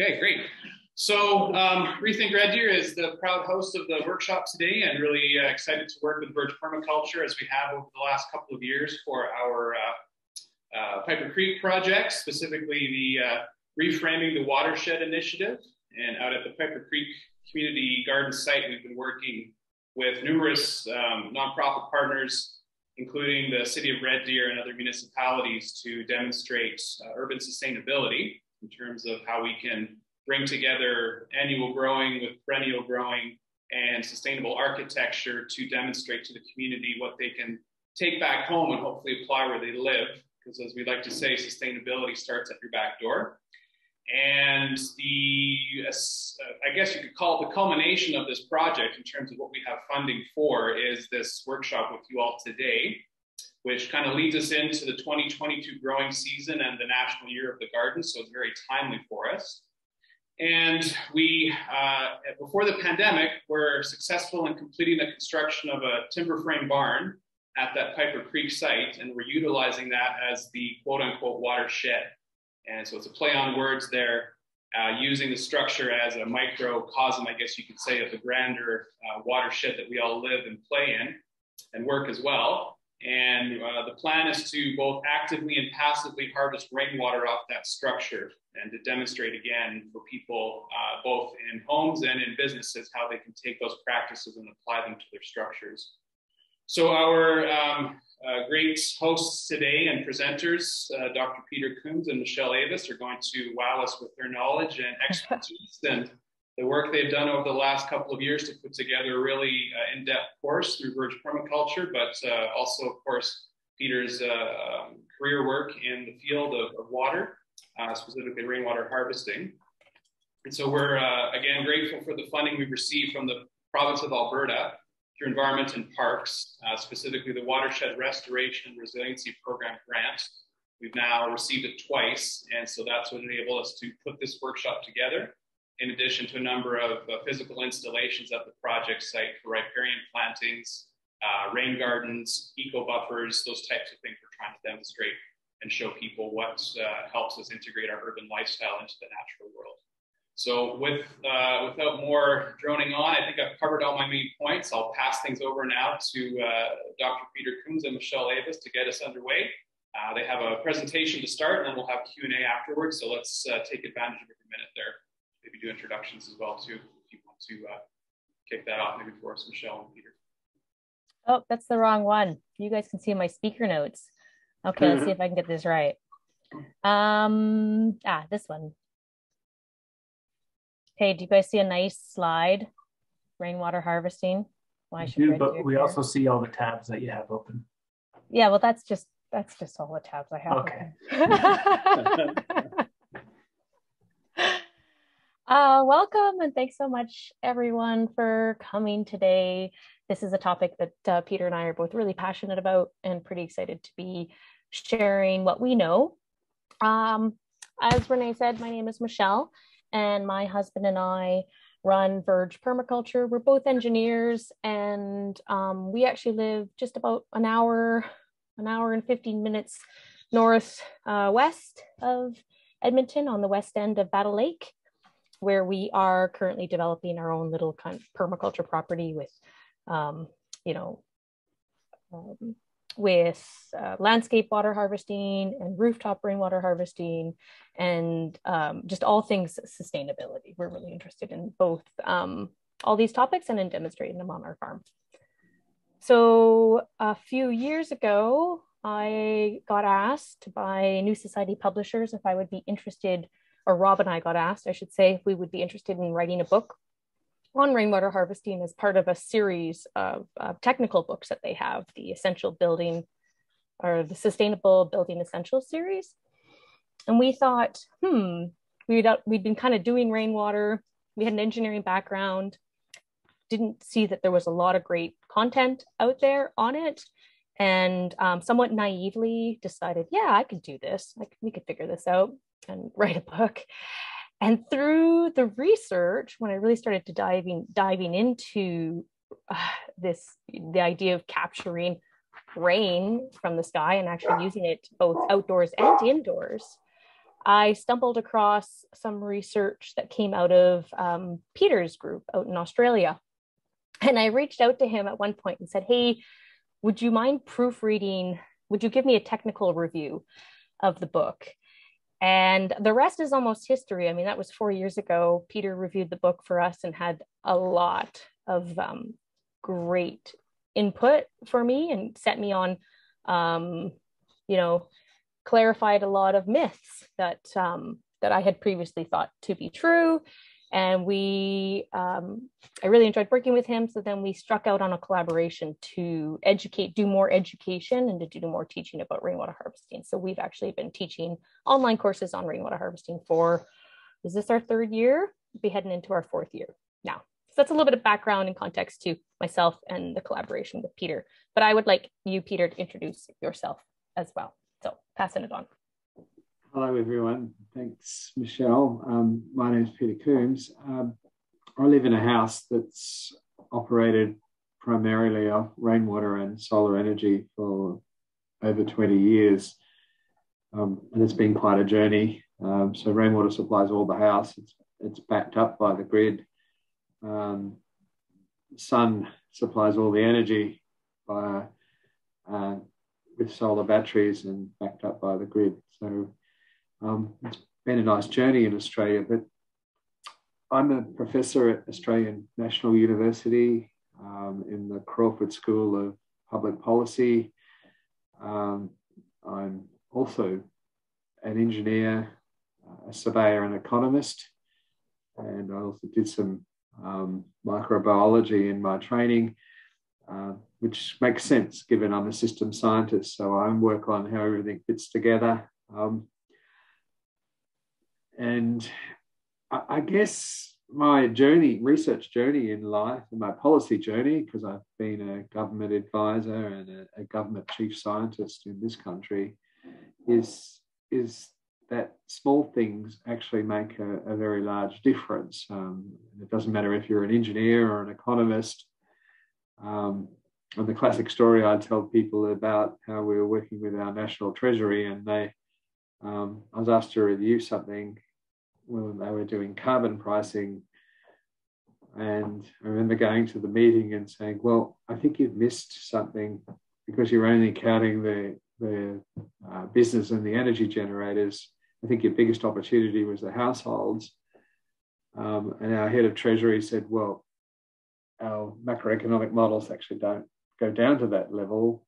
Okay, great. So Rethink Red Deer is the proud host of the workshop today, and really excited to work with Verge Permaculture as we have over the last couple of years for our Piper Creek project, specifically the Reframing the Watershed Initiative. And out at the Piper Creek Community Garden site, we've been working with numerous nonprofit partners, including the City of Red Deer and other municipalities, to demonstrate urban sustainability in terms of how we can bring together annual growing with perennial growing and sustainable architecture to demonstrate to the community what they can take back home and hopefully apply where they live. Because as we like to say, sustainability starts at your back door. And the, I guess you could call it the culmination of this project in terms of what we have funding for is this workshop with you all today, which kind of leads us into the 2022 growing season and the National Year of the Garden. So it's very timely for us. And we, before the pandemic, were successful in completing the construction of a timber frame barn at that Piper Creek site. And we're utilizing that as the quote unquote watershed. And so it's a play on words there, using the structure as a microcosm, I guess you could say, of the grander watershed that we all live and play in and work as well. And the plan is to both actively and passively harvest rainwater off that structure and to demonstrate again for people both in homes and in businesses how they can take those practices and apply them to their structures. So our great hosts today and presenters, Dr. Peter Coombes and Michelle Avis, are going to wow us with their knowledge and expertise and the work they've done over the last couple of years to put together a really in-depth course through Verge Permaculture, but also, of course, Peter's career work in the field of water, specifically rainwater harvesting. And so we're, again, grateful for the funding we've received from the province of Alberta through Environment and Parks, specifically the Watershed Restoration and Resiliency Program grant. We've now received it twice, and so that's what enabled us to put this workshop together, in addition to a number of physical installations at the project site for riparian plantings, rain gardens, eco buffers, those types of things we're trying to demonstrate and show people what helps us integrate our urban lifestyle into the natural world. So without more droning on, I think I've covered all my main points. I'll pass things over now to Dr. Peter Coombes and Michelle Avis to get us underway. They have a presentation to start, and then we'll have Q&A afterwards. So let's take advantage of every minute there. Maybe do introductions as well, too, if you want to kick that off maybe for us, Michelle and Peter. Oh, that's the wrong one. You guys can see my speaker notes. Okay, let's see if I can get this right. This one. Hey, do you guys see a nice slide? Rainwater harvesting. Why should we do, but we also see all the tabs that you have open. Yeah, well, that's just all the tabs I have. Okay. Welcome, and thanks so much, everyone, for coming today. This is a topic that Peter and I are both really passionate about and pretty excited to be sharing what we know. As Renee said, my name is Michelle, and my husband and I run Verge Permaculture. We're both engineers, and we actually live just about an hour and 15 minutes northwest of Edmonton on the west end of Battle Lake, where we are currently developing our own little kind of permaculture property with, landscape water harvesting and rooftop rainwater harvesting and just all things sustainability. We're really interested in both all these topics and in demonstrating them on our farm. So a few years ago, I got asked by New Society Publishers if I would be interested, or Rob and I got asked, I should say, if we would be interested in writing a book on rainwater harvesting as part of a series of technical books that they have, the Essential Building, or the Sustainable Building Essentials series. And we thought, we'd been kind of doing rainwater. We had an engineering background, didn't see that there was a lot of great content out there on it. And somewhat naively decided, yeah, I could do this. We could figure this out and write a book. And through the research, when I really started to diving into the idea of capturing rain from the sky and actually using it both outdoors and indoors, I stumbled across some research that came out of Peter's group out in Australia. And I reached out to him at one point and said, hey, would you mind proofreading? Would you give me a technical review of the book? And the rest is almost history. I mean, that was 4 years ago. Peter reviewed the book for us and had a lot of great input for me and set me on, you know, clarified a lot of myths that that I had previously thought to be true. And we, I really enjoyed working with him. So then we struck out on a collaboration to educate, do more education and to do more teaching about rainwater harvesting. So we've actually been teaching online courses on rainwater harvesting for, is this our third year? We'll be heading into our fourth year now. So that's a little bit of background and context to myself and the collaboration with Peter. But I would like you, Peter, to introduce yourself as well. So passing it on. Hello, everyone. Thanks, Michelle. My name is Peter Coombes. I live in a house that's operated primarily off rainwater and solar energy for over 20 years. And it's been quite a journey. So rainwater supplies all the house. It's backed up by the grid. Sun supplies all the energy by, with solar batteries and backed up by the grid. So it's been a nice journey in Australia, but I'm a professor at Australian National University in the Crawford School of Public Policy. I'm also an engineer, a surveyor and economist, and I also did some microbiology in my training, which makes sense given I'm a system scientist, so I work on how everything fits together. And I guess my journey, research journey in life, and my policy journey, because I've been a government advisor and a government chief scientist in this country, is that small things actually make a very large difference. It doesn't matter if you're an engineer or an economist. And the classic story I tell people about how we were working with our national treasury, and they, I was asked to review something when they were doing carbon pricing, and I remember going to the meeting and saying, well, I think you've missed something because you're only counting the business and the energy generators. I think your biggest opportunity was the households. And our head of treasury said, well, our macroeconomic models actually don't go down to that level.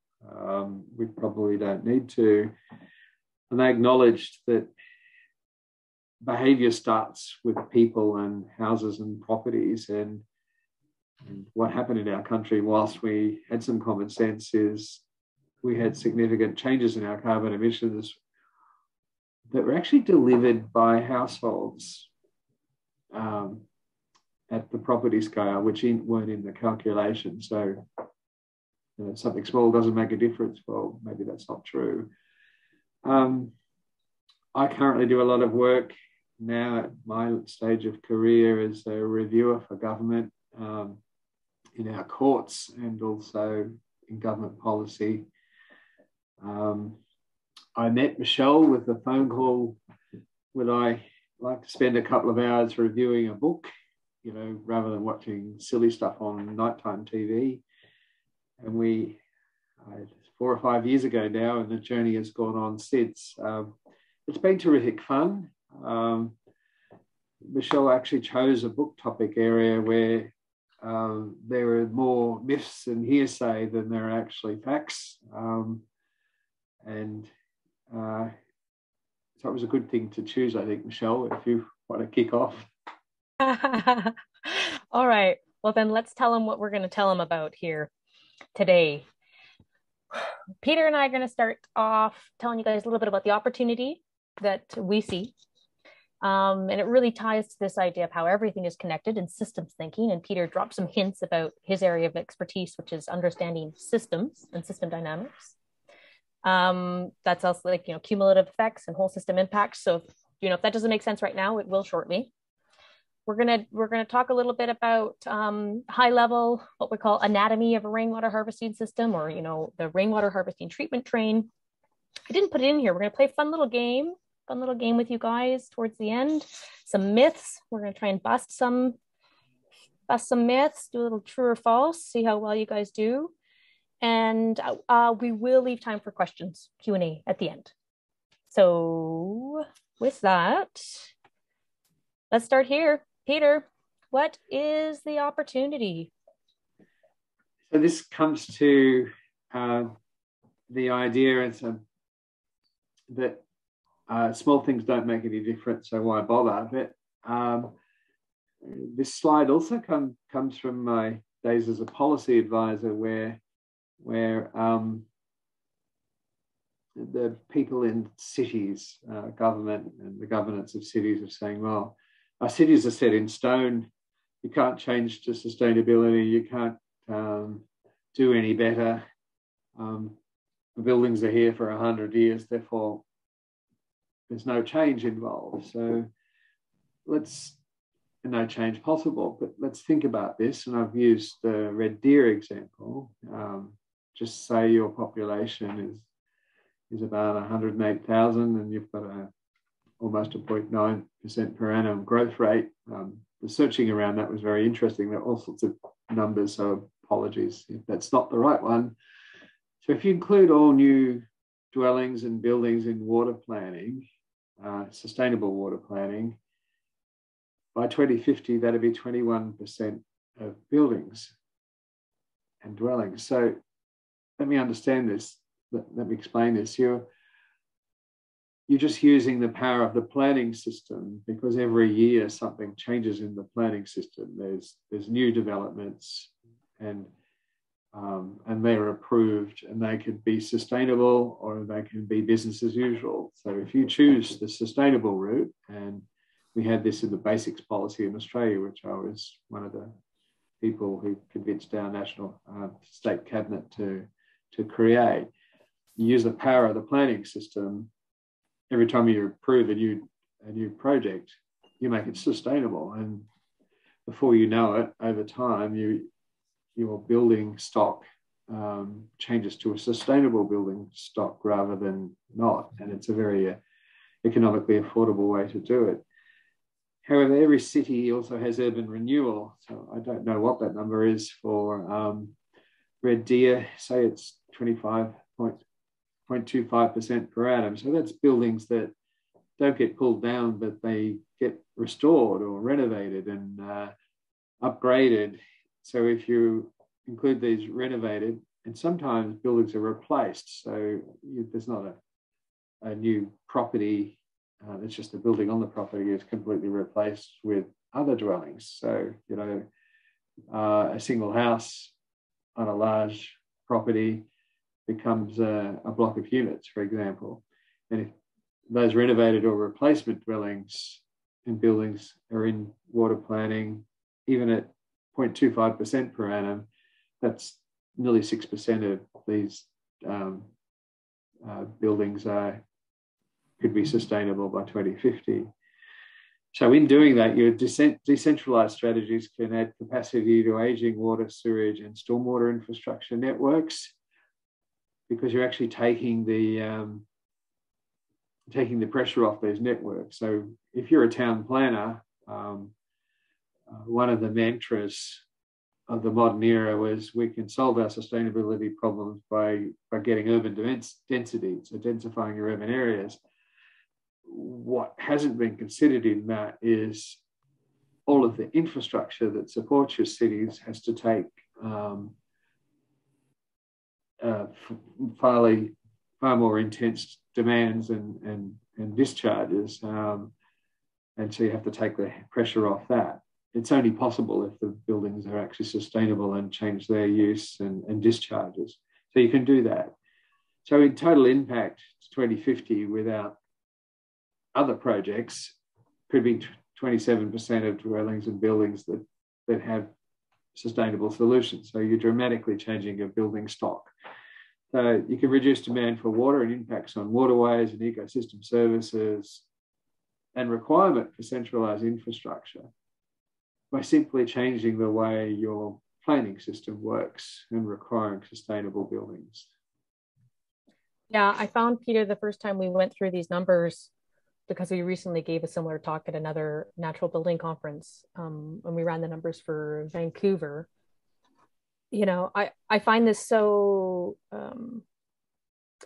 We probably don't need to. And they acknowledged that behaviour starts with people and houses and properties. And what happened in our country, whilst we had some common sense, is we had significant changes in our carbon emissions that were actually delivered by households at the property scale, which weren't in the calculation. So you know, something small doesn't make a difference. Well, maybe that's not true. I currently do a lot of work now at my stage of career as a reviewer for government in our courts and also in government policy. I met Michelle with a phone call when I like to spend a couple of hours reviewing a book, you know, rather than watching silly stuff on nighttime TV. And we, 4 or 5 years ago now, and the journey has gone on since. It's been terrific fun. Michelle actually chose a book topic area where there are more myths and hearsay than there are actually facts. So it was a good thing to choose, I think, Michelle, if you want to kick off. All right. Well, then let's tell them what we're going to tell them about here today. Peter and I are going to start off telling you guys a little bit about the opportunity that we see. And it really ties to this idea of how everything is connected and systems thinking. And Peter dropped some hints about his area of expertise, which is understanding systems and system dynamics. That's also like, you know, cumulative effects and whole system impacts. So, you know, if that doesn't make sense right now, it will shortly. We're gonna talk a little bit about high level, what we call anatomy of a rainwater harvesting system, or, you know, the rainwater harvesting treatment train. I didn't put it in here. We're gonna play a fun little game fun little game with you guys towards the end. Some myths. We're going to try and bust some myths, do a little true or false, see how well you guys do. And we will leave time for questions, Q&A at the end. So with that, let's start here. Peter, what is the opportunity? So this comes to the idea that small things don't make any difference, so why bother? But this slide also comes from my days as a policy advisor, where the people in cities, government and the governance of cities are saying, well, our cities are set in stone. You can't change to sustainability. You can't do any better. The buildings are here for 100 years, therefore there's no change involved. So no change possible, but let's think about this. And I've used the Red Deer example. Just say your population is about 108,000 and you've got almost a 0.9% per annum growth rate. Researching around that was very interesting. There are all sorts of numbers, so apologies if that's not the right one. So if you include all new dwellings and buildings in water planning, sustainable water planning, by 2050, that'd be 21% of buildings and dwellings. So let me understand this. Let me explain this. You're just using the power of the planning system, because every year something changes in the planning system. There's new developments, and they're approved, and they could be sustainable or they can be business as usual. So if you choose the sustainable route, and we had this in the BASICS policy in Australia, which I was one of the people who convinced our national state cabinet to create. You use the power of the planning system. Every time you approve a new project, you make it sustainable. And before you know it, over time, your building stock changes to a sustainable building stock rather than not. And it's a very economically affordable way to do it. However, every city also has urban renewal. So I don't know what that number is for Red Deer. Say it's 25.25% per annum. So that's buildings that don't get pulled down, but they get restored or renovated and upgraded. So if you include these renovated, and sometimes buildings are replaced. So there's not a new property. It's just the building on the property is completely replaced with other dwellings. So, a single house on a large property becomes a block of units, for example. And if those renovated or replacement dwellings and buildings are in water planning, even at 0.25% per annum, that's nearly 6% of these buildings could be sustainable by 2050. So in doing that, your decentralized strategies can add capacity to aging water, sewage, and stormwater infrastructure networks, because you're actually taking the pressure off these networks. So if you're a town planner, one of the mantras of the modern era was, we can solve our sustainability problems by getting urban density, so densifying your urban areas. What hasn't been considered in that is all of the infrastructure that supports your cities has to take far more intense demands and discharges. And so you have to take the pressure off that. It's only possible if the buildings are actually sustainable and change their use and discharges. So you can do that. So in total impact to 2050 without other projects could be 27% of dwellings and buildings that have sustainable solutions. So you're dramatically changing your building stock. So you can reduce demand for water and impacts on waterways and ecosystem services and requirement for centralized infrastructure by simply changing the way your planning system works and requiring sustainable buildings. Yeah, I found, Peter, the first time we went through these numbers, because we recently gave a similar talk at another natural building conference when we ran the numbers for Vancouver. You know, I find this so,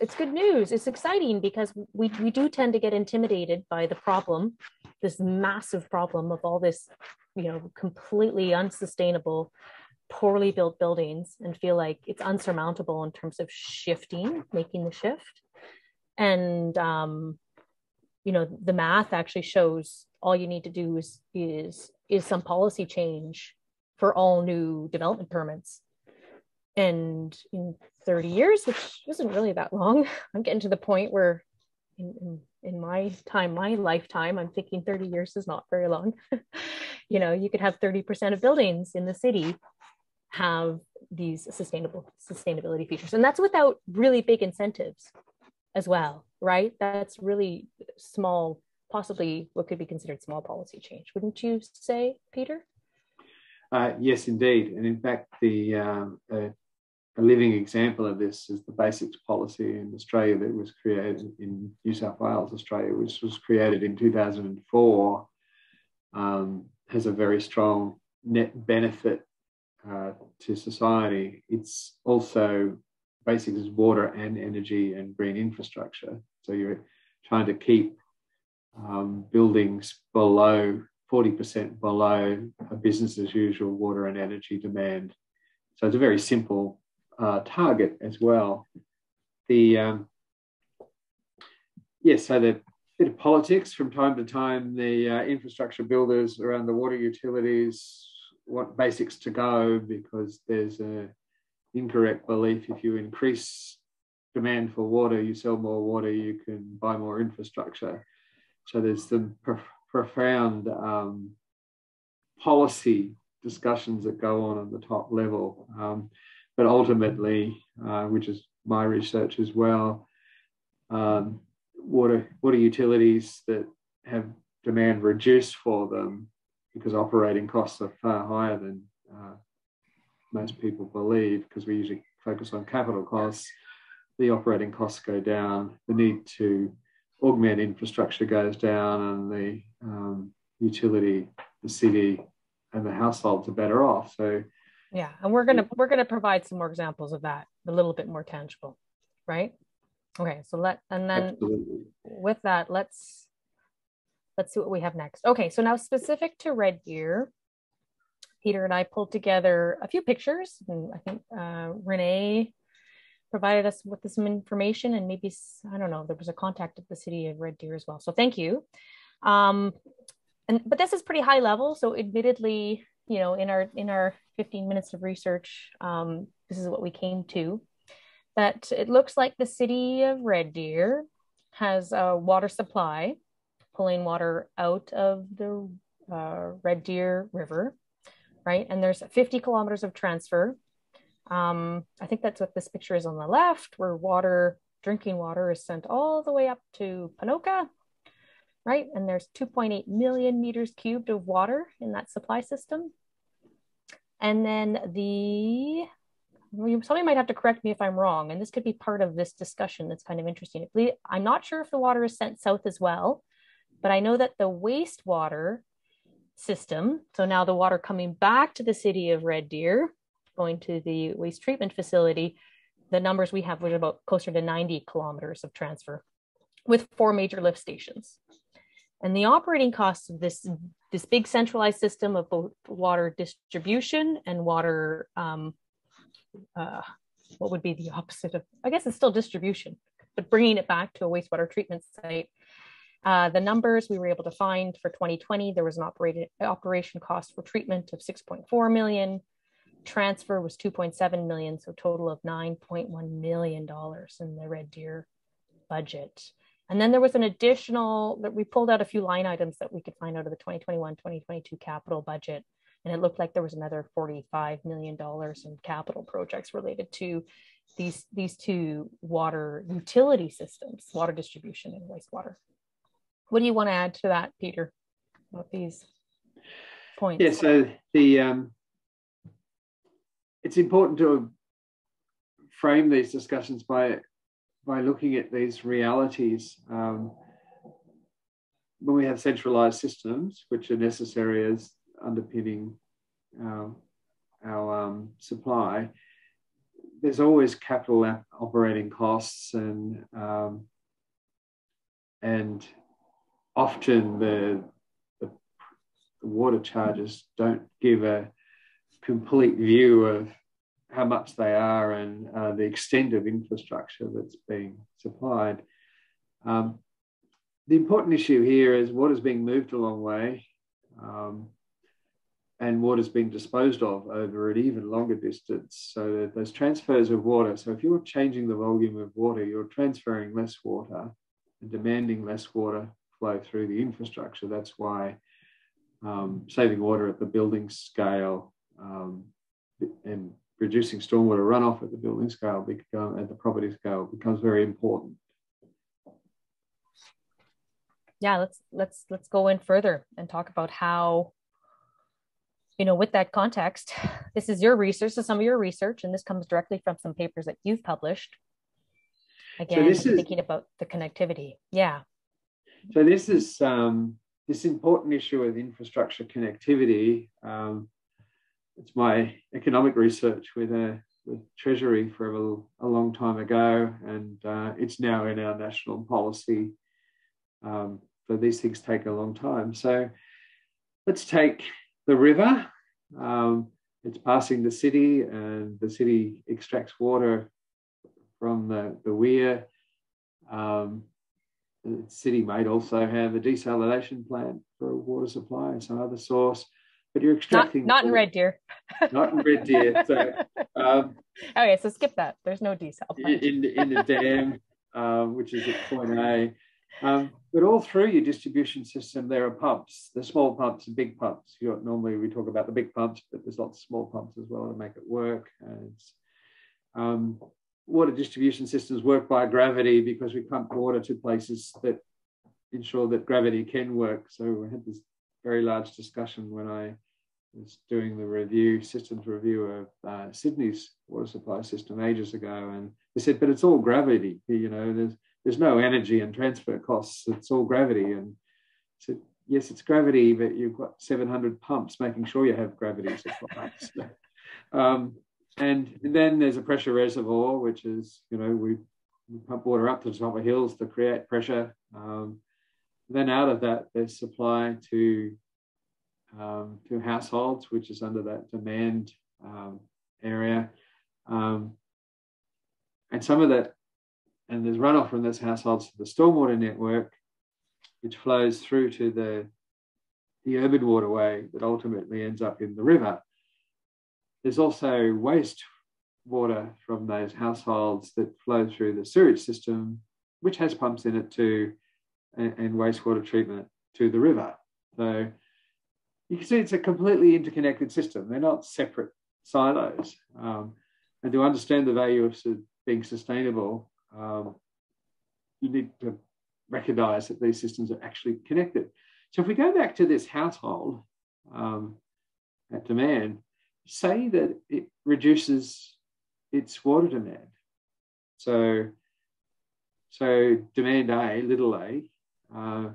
it's good news. It's exciting because we do tend to get intimidated by the problem, this massive problem of all this, you know, completely unsustainable, poorly built buildings, and feel like it's unsurmountable in terms of shifting, making the shift. And, you know, the math actually shows all you need to do is some policy change for all new development permits. And in 30 years, which isn't really that long, I'm getting to the point where in my time, my lifetime, I'm thinking 30 years is not very long. You know, you could have 30% of buildings in the city have these sustainability features. And that's without really big incentives as well, right? That's really small, possibly what could be considered small policy change. Wouldn't you say, Peter? Yes, indeed. And in fact, a living example of this is the BASICS policy in Australia that was created in New South Wales, Australia, which was created in 2004, has a very strong net benefit to society. It's also BASICS is water and energy and green infrastructure. So you're trying to keep buildings below 40% below a business as usual water and energy demand. So it's a very simple target as well. So the bit of politics from time to time, the infrastructure builders around the water utilities want BASICS to go because there's an incorrect belief if you increase demand for water, you sell more water, you can buy more infrastructure. So there's some profound policy discussions that go on at the top level. But ultimately, which is my research as well, water utilities that have demand reduced for them because operating costs are far higher than most people believe, because we usually focus on capital costs. The operating costs go down, the need to augment infrastructure goes down, and the utility, the city, and the households are better off. So yeah, and we're gonna provide some more examples of that, a little bit more tangible, right? Okay, so absolutely. With that, let's see what we have next. Okay, so now specific to Red Deer, Peter and I pulled together a few pictures, and I think Renee provided us with some information, and maybe, I don't know, there was a contact at the City of Red Deer as well. So thank you. But this is pretty high level, so admittedly, you know, in our 15 minutes of research, this is what we came to. That it looks like the City of Red Deer has a water supply, pulling water out of the Red Deer River, right? And there's 50 kilometers of transfer. I think that's what this picture is on the left, where drinking water is sent all the way up to Ponoka, right? And there's 2.8 million meters cubed of water in that supply system. And then somebody might have to correct me if I'm wrong, and this could be part of this discussion that's kind of interesting. I'm not sure if the water is sent south as well, but I know that the wastewater system, so now the water coming back to the City of Red Deer, going to the waste treatment facility, the numbers we have was about closer to 90 kilometers of transfer with 4 major lift stations. And the operating costs of this big centralized system of both water distribution and water, what would be the opposite of, I guess it's still distribution, but bringing it back to a wastewater treatment site. The numbers we were able to find for 2020, there was an operation cost for treatment of 6.4 million. Transfer was 2.7 million, so a total of $9.1 million in the Red Deer budget. And then there was an additional, that we pulled out a few line items that we could find out of the 2021-2022 capital budget. And it looked like there was another $45 million in capital projects related to these two water utility systems, water distribution and wastewater. What do you want to add to that, Peter, about these points? Yeah, so it's important to frame these discussions by looking at these realities. when we have centralized systems, which are necessary as underpinning our supply, there's always capital operating costs, and often the water charges don't give a complete view of how much they are and the extent of infrastructure that's being supplied. The important issue here is water's being moved a long way, and water's being disposed of over an even longer distance. So that those transfers of water, so if you're changing the volume of water, you're transferring less water and demanding less water flow through the infrastructure. That's why saving water at the building scale and reducing stormwater runoff at the building scale at the property scale becomes very important. Yeah, let's go in further and talk about how, you know, with that context, this is your research, so some of your research, and this comes directly from some papers that you've published. Again, so this is thinking about the connectivity. Yeah. So this is this important issue of infrastructure connectivity. It's my economic research with Treasury for a long time ago, and it's now in our national policy. But these things take a long time. So let's take the river. It's passing the city, and the city extracts water from the weir. The city might also have a desalination plant for a water supply or some other source. But you're extracting not in Red Deer. Not in Red Deer. So, okay, so skip that. There's no desal plant. In the dam, which is at point A. But all through your distribution system, there are pumps, the small pumps and big pumps. Normally we talk about the big pumps, but there's lots of small pumps as well to make it work. And water distribution systems work by gravity because we pump water to places that ensure that gravity can work. So we had this very large discussion when I was doing the review, systems review of Sydney's water supply system ages ago. And they said, but it's all gravity, you know, there's no energy and transfer costs, it's all gravity. And so, yes, it's gravity, but you've got 700 pumps making sure you have gravity supplies. And then there's a pressure reservoir, which is, you know, we pump water up to the top of hills to create pressure. Then out of that, there's supply to households, which is under that demand area. And some of that, and there's runoff from those households to the stormwater network, which flows through to the urban waterway that ultimately ends up in the river. There's also waste water from those households that flow through the sewage system, which has pumps in it too, and wastewater treatment to the river. So you can see it's a completely interconnected system. They're not separate silos. And to understand the value of being sustainable, you need to recognize that these systems are actually connected. So if we go back to this household at demand, say that it reduces its water demand. So demand A, little a,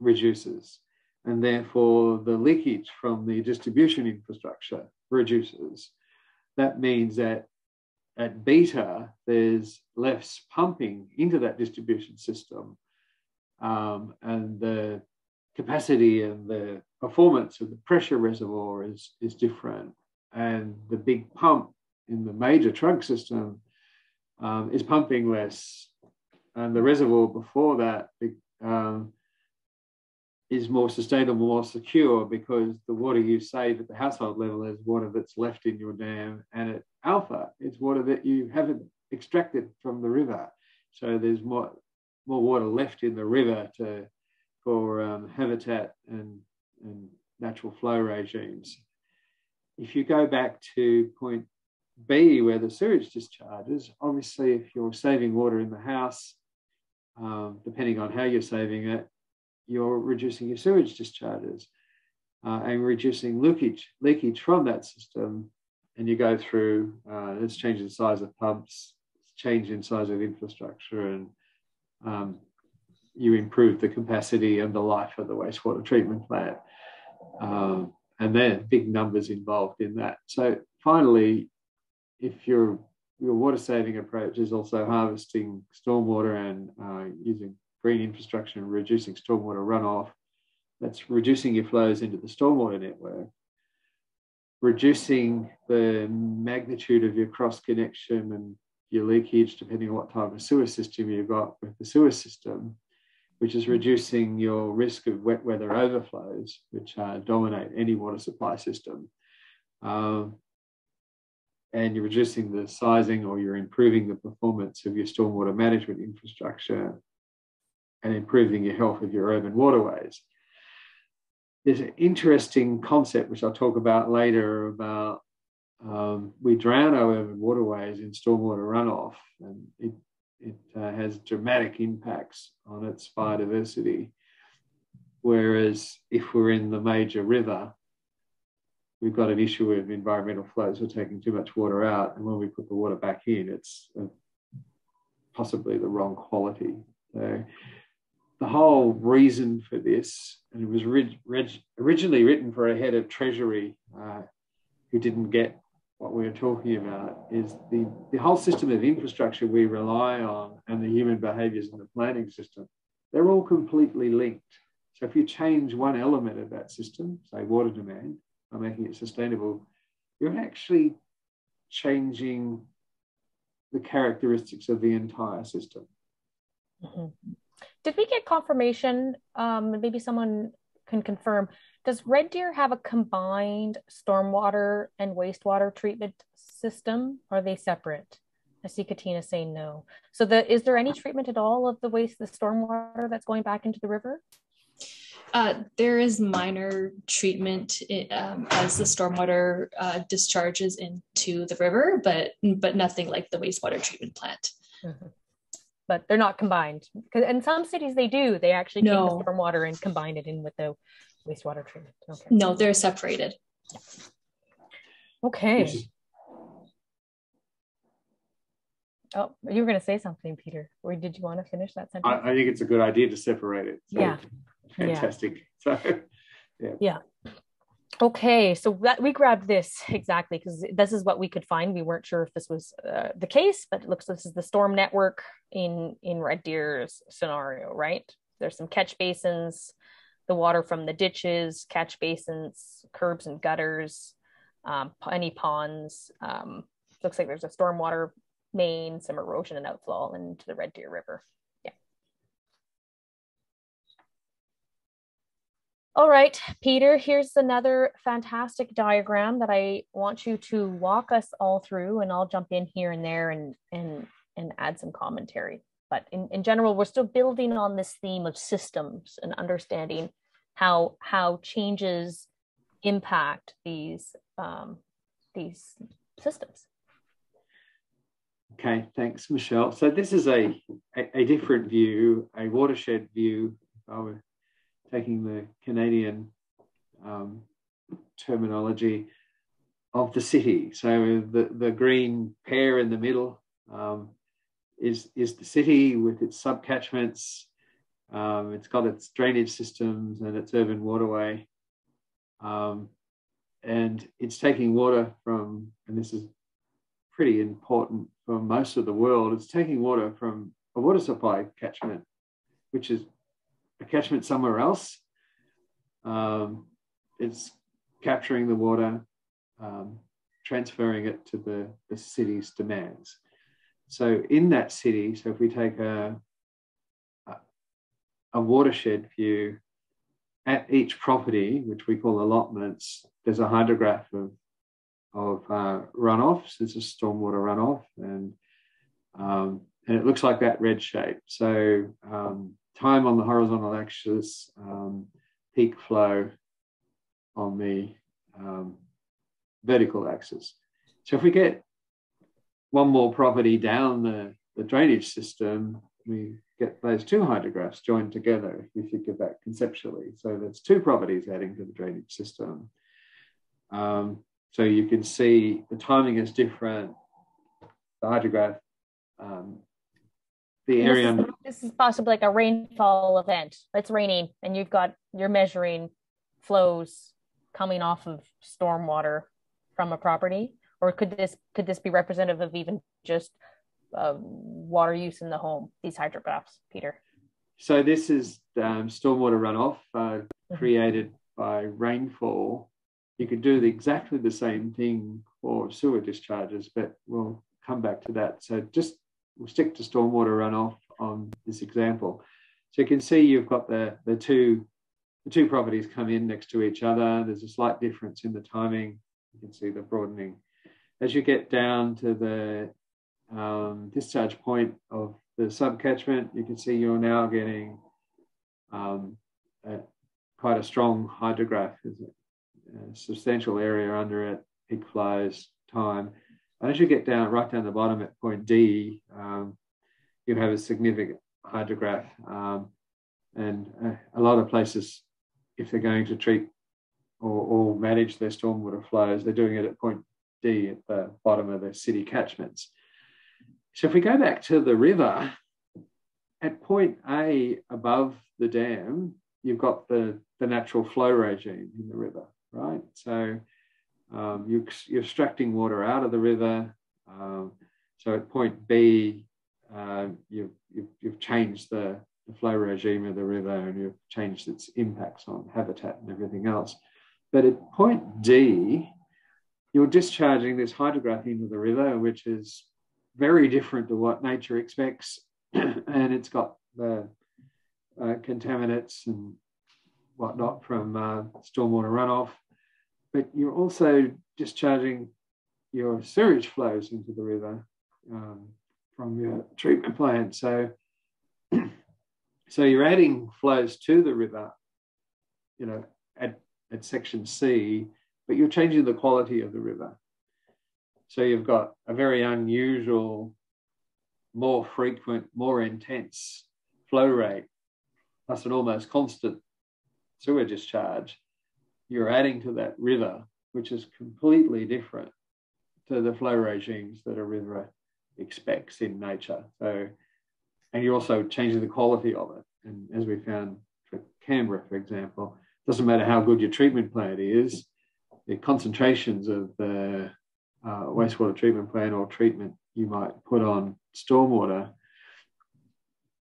reduces, and therefore the leakage from the distribution infrastructure reduces. That means that at beta, there's less pumping into that distribution system, and the capacity and the performance of the pressure reservoir is different. And the big pump in the major trunk system is pumping less. And the reservoir before that is more sustainable, more secure, because the water you save at the household level is water that's left in your dam, and at alpha, it's water that you haven't extracted from the river. So there's more water left in the river for habitat and natural flow regimes. If you go back to point B, where the sewage discharges, obviously if you're saving water in the house, depending on how you're saving it, you're reducing your sewage discharges and reducing leakage from that system. And you go through this change in size of pumps, change in size of infrastructure, and you improve the capacity and the life of the wastewater treatment plant. And there are big numbers involved in that. So finally, if your water saving approach is also harvesting stormwater and using green infrastructure and reducing stormwater runoff, that's reducing your flows into the stormwater network, reducing the magnitude of your cross-connection and your leakage, depending on what type of sewer system you've got with the sewer system, which is reducing your risk of wet weather overflows, which dominate any water supply system. And you're reducing the sizing, or you're improving the performance of your stormwater management infrastructure and improving your health of your urban waterways. There's an interesting concept, which I'll talk about later, about we drown our urban waterways in stormwater runoff, and it has dramatic impacts on its biodiversity. Whereas if we're in the major river, we've got an issue of environmental flows. We're taking too much water out, and when we put the water back in, it's possibly the wrong quality. So the whole reason for this, and it was originally written for a head of Treasury who didn't get what we were talking about, is the whole system of infrastructure we rely on and the human behaviours in the planning system, they're all completely linked. So if you change one element of that system, say water demand, by making it sustainable, you're actually changing the characteristics of the entire system. Mm-hmm. Did we get confirmation? Maybe someone can confirm. Does Red Deer have a combined stormwater and wastewater treatment system? Are they separate? I see Katina saying no. So is there any treatment at all of the stormwater that's going back into the river? There is minor treatment as the stormwater discharges into the river, but nothing like the wastewater treatment plant. Mm-hmm. But they're not combined. Because in some cities they do. They actually take the stormwater and combine it in with the wastewater treatment. Okay. No, they're separated. Okay. Oh, you were going to say something, Peter. Or did you want to finish that sentence? I think it's a good idea to separate it. So yeah. Fantastic. Yeah. So, yeah. Okay, so that, we grabbed this exactly because this is what we could find. We weren't sure if this was the case, but it looks like this is the storm network in Red Deer's scenario, right? There's some catch basins, the water from the ditches, catch basins, curbs and gutters, any ponds. Looks like there's a stormwater main, some erosion and outflow into the Red Deer River. All right, Peter, here's another fantastic diagram that I want you to walk us all through, and I'll jump in here and there and add some commentary. But in general, we're still building on this theme of systems and understanding how changes impact these systems. Okay, thanks, Michelle. So this is a different view, a watershed view. Taking the Canadian terminology of the city. So the green pear in the middle is the city with its subcatchments. It's got its drainage systems and its urban waterway. And it's taking water from, and this is pretty important for most of the world, it's taking water from a water supply catchment, which is a catchment somewhere else. It's capturing the water, transferring it to the city's demands. So in that city, so if we take a watershed view, at each property, which we call allotments, there's a hydrograph of runoffs. This is stormwater runoff, and it looks like that red shape. So time on the horizontal axis, peak flow on the vertical axis. So if we get one more property down the drainage system, we get those two hydrographs joined together, if you think about conceptually. So that's two properties adding to the drainage system. So you can see the timing is different. The hydrograph the area. This is possibly like a rainfall event. It's raining and you're measuring flows coming off of stormwater from a property, or could this be representative of even just water use in the home? These hydrographs, Peter. So this is stormwater runoff created by rainfall. You could do exactly the same thing for sewer discharges, but we'll come back to that. So just we'll stick to stormwater runoff on this example. So you can see you've got the two properties come in next to each other. There's a slight difference in the timing. You can see the broadening. As you get down to the discharge point of the subcatchment, you can see you're now getting quite a strong hydrograph. There's a substantial area under it, peak flows, time. And as you get down, right down the bottom at point D, you have a significant hydrograph. And a lot of places, if they're going to treat or manage their stormwater flows, they're doing it at point D at the bottom of their city catchments. So if we go back to the river, at point A above the dam, you've got the natural flow regime in the river, right? So you're extracting water out of the river. So at point B, you've changed the flow regime of the river, and you've changed its impacts on habitat and everything else. But at point D, you're discharging this hydrograph into the river, which is very different to what nature expects, and it's got the contaminants and whatnot from stormwater runoff. But you're also discharging your sewage flows into the river from your treatment plant. So you're adding flows to the river, you know, at section C, but you're changing the quality of the river. So you've got a very unusual, more frequent, more intense flow rate, plus an almost constant sewer discharge. You're adding to that river, which is completely different to the flow regimes that a river expects in nature. So, and you're also changing the quality of it. And as we found for Canberra, for example, it doesn't matter how good your treatment plant is, the concentrations of the wastewater treatment plant or treatment you might put on stormwater,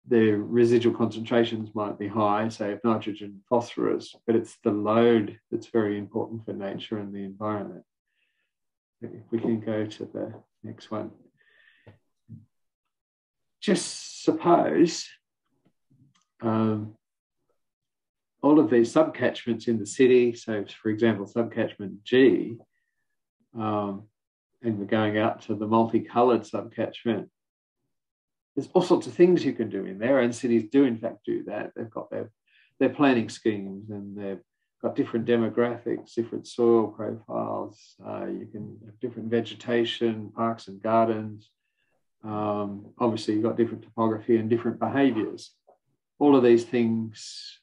the residual concentrations might be high, say of nitrogen, phosphorus, but it's the load that's very important for nature and the environment. If we can go to the next one. Just suppose all of these subcatchments in the city, so for example, subcatchment G, and we're going out to the multicoloured subcatchment. There's all sorts of things you can do in there, and cities do in fact do that. They've got their planning schemes, and they've got different demographics, different soil profiles. You can have different vegetation, parks and gardens. Obviously, you've got different topography and different behaviours. All of these things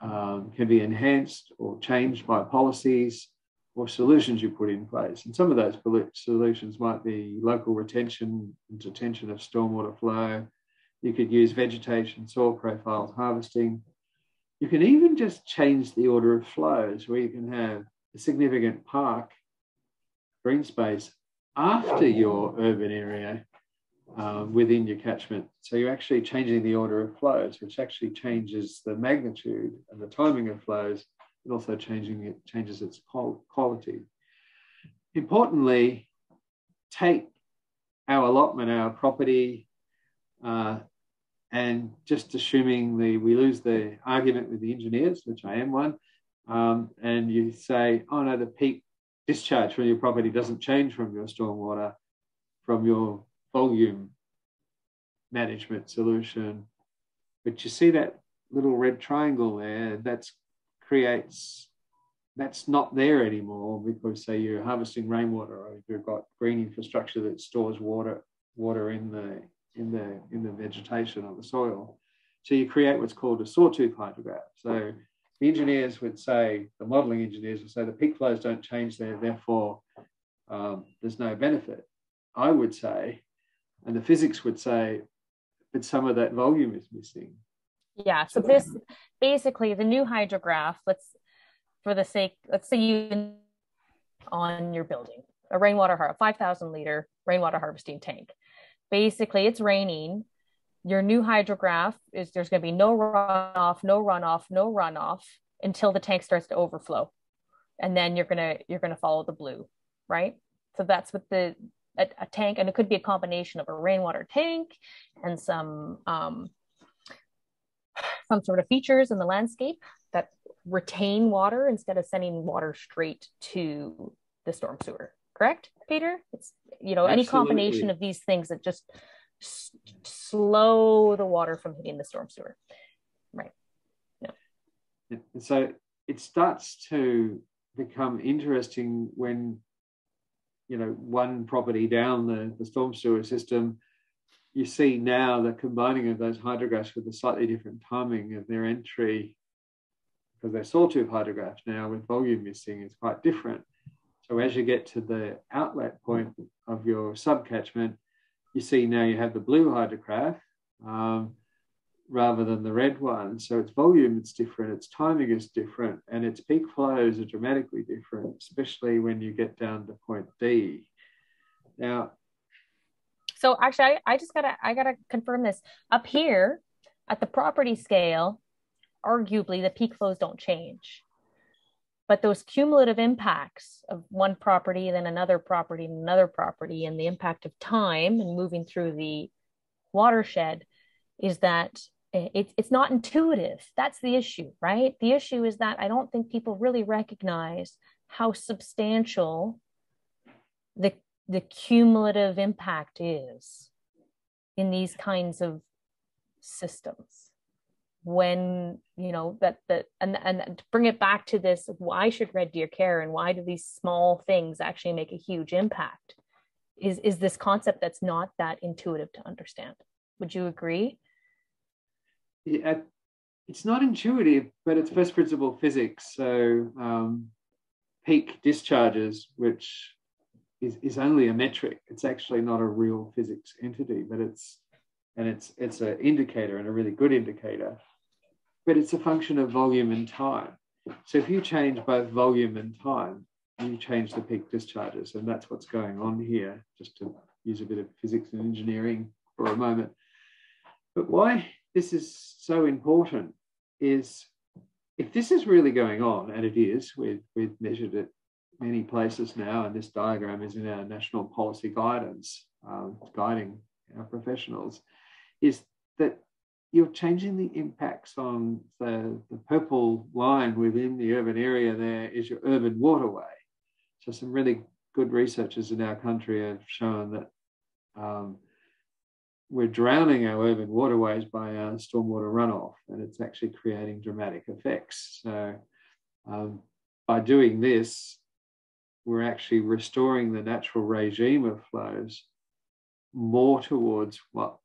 can be enhanced or changed by policies or solutions you put in place. And some of those solutions might be local retention and detention of stormwater flow. You could use vegetation, soil profiles, harvesting. You can even just change the order of flows, where you can have a significant park, green space, after your urban area within your catchment. So you're actually changing the order of flows, which actually changes the magnitude and the timing of flows. It also changes its quality. Importantly, take our allotment, our property, and just assuming we lose the argument with the engineers, which I am one, and you say, oh no, the peak discharge from your property doesn't change from your stormwater, from your volume management solution. But you see that little red triangle there, that's not there anymore, because say you're harvesting rainwater, or you've got green infrastructure that stores water in the vegetation or the soil. So you create what's called a sawtooth hydrograph. So the engineers would say, the modelling engineers would say, the peak flows don't change there, therefore there's no benefit. I would say, and the physics would say, but some of that volume is missing. Yeah, so this basically the new hydrograph, let's say you on your building a rainwater 5,000-liter rainwater harvesting tank. Basically, it's raining. Your new hydrograph is there's going to be no runoff, no runoff, no runoff until the tank starts to overflow, and then you're gonna follow the blue, right? So that's what a tank, and it could be a combination of a rainwater tank and some sort of features in the landscape that retain water instead of sending water straight to the storm sewer. Correct, Peter? It's, you know, absolutely, any combination of these things that just slow the water from hitting the storm sewer. Right. No. And so it starts to become interesting when, you know, one property down the storm sewer system, you see now the combining of those hydrographs with a slightly different timing of their entry, because they're sawtooth hydrographs now with volume missing is quite different. So as you get to the outlet point of your subcatchment, you see now you have the blue hydrograph rather than the red one. So its volume is different, its timing is different, and its peak flows are dramatically different, especially when you get down to point D. Now, so actually, I gotta confirm this. Up here at the property scale, arguably the peak flows don't change, but those cumulative impacts of one property, then another property, and another property, and the impact of time and moving through the watershed is that it's not intuitive. That's the issue, right? The issue is that I don't think people really recognize how substantial the cumulative impact is in these kinds of systems. When you know and to bring it back to this, why should Red Deer care and why do these small things actually make a huge impact, is this concept that's not that intuitive to understand. Would you agree? Yeah, it's not intuitive, but it's first principle physics. So peak discharges, which is only a metric, it's actually not a real physics entity, but it's an indicator and a really good indicator. But it's a function of volume and time. So if you change both volume and time, you change the peak discharges. And that's what's going on here, just to use a bit of physics and engineering for a moment. But why this is so important is if this is really going on, and it is, we've measured it many places now, and this diagram is in our national policy guidance, guiding our professionals, is that you're changing the impacts on the purple line within the urban area. There is your urban waterway. So some really good researchers in our country have shown that we're drowning our urban waterways by our stormwater runoff, and it's actually creating dramatic effects. So by doing this, we're actually restoring the natural regime of flows more towards what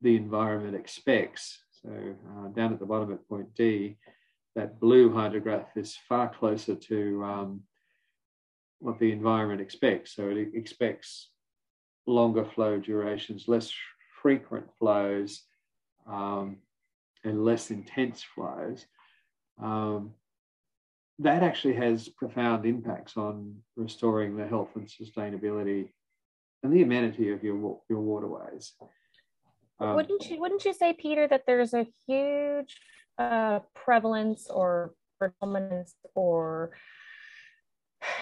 the environment expects. So down at the bottom at point D, that blue hydrograph is far closer to what the environment expects. So it expects longer flow durations, less frequent flows, and less intense flows. That actually has profound impacts on restoring the health and sustainability and the amenity of your waterways. Wouldn't you say, Peter, that there's a huge prevalence or predominance, or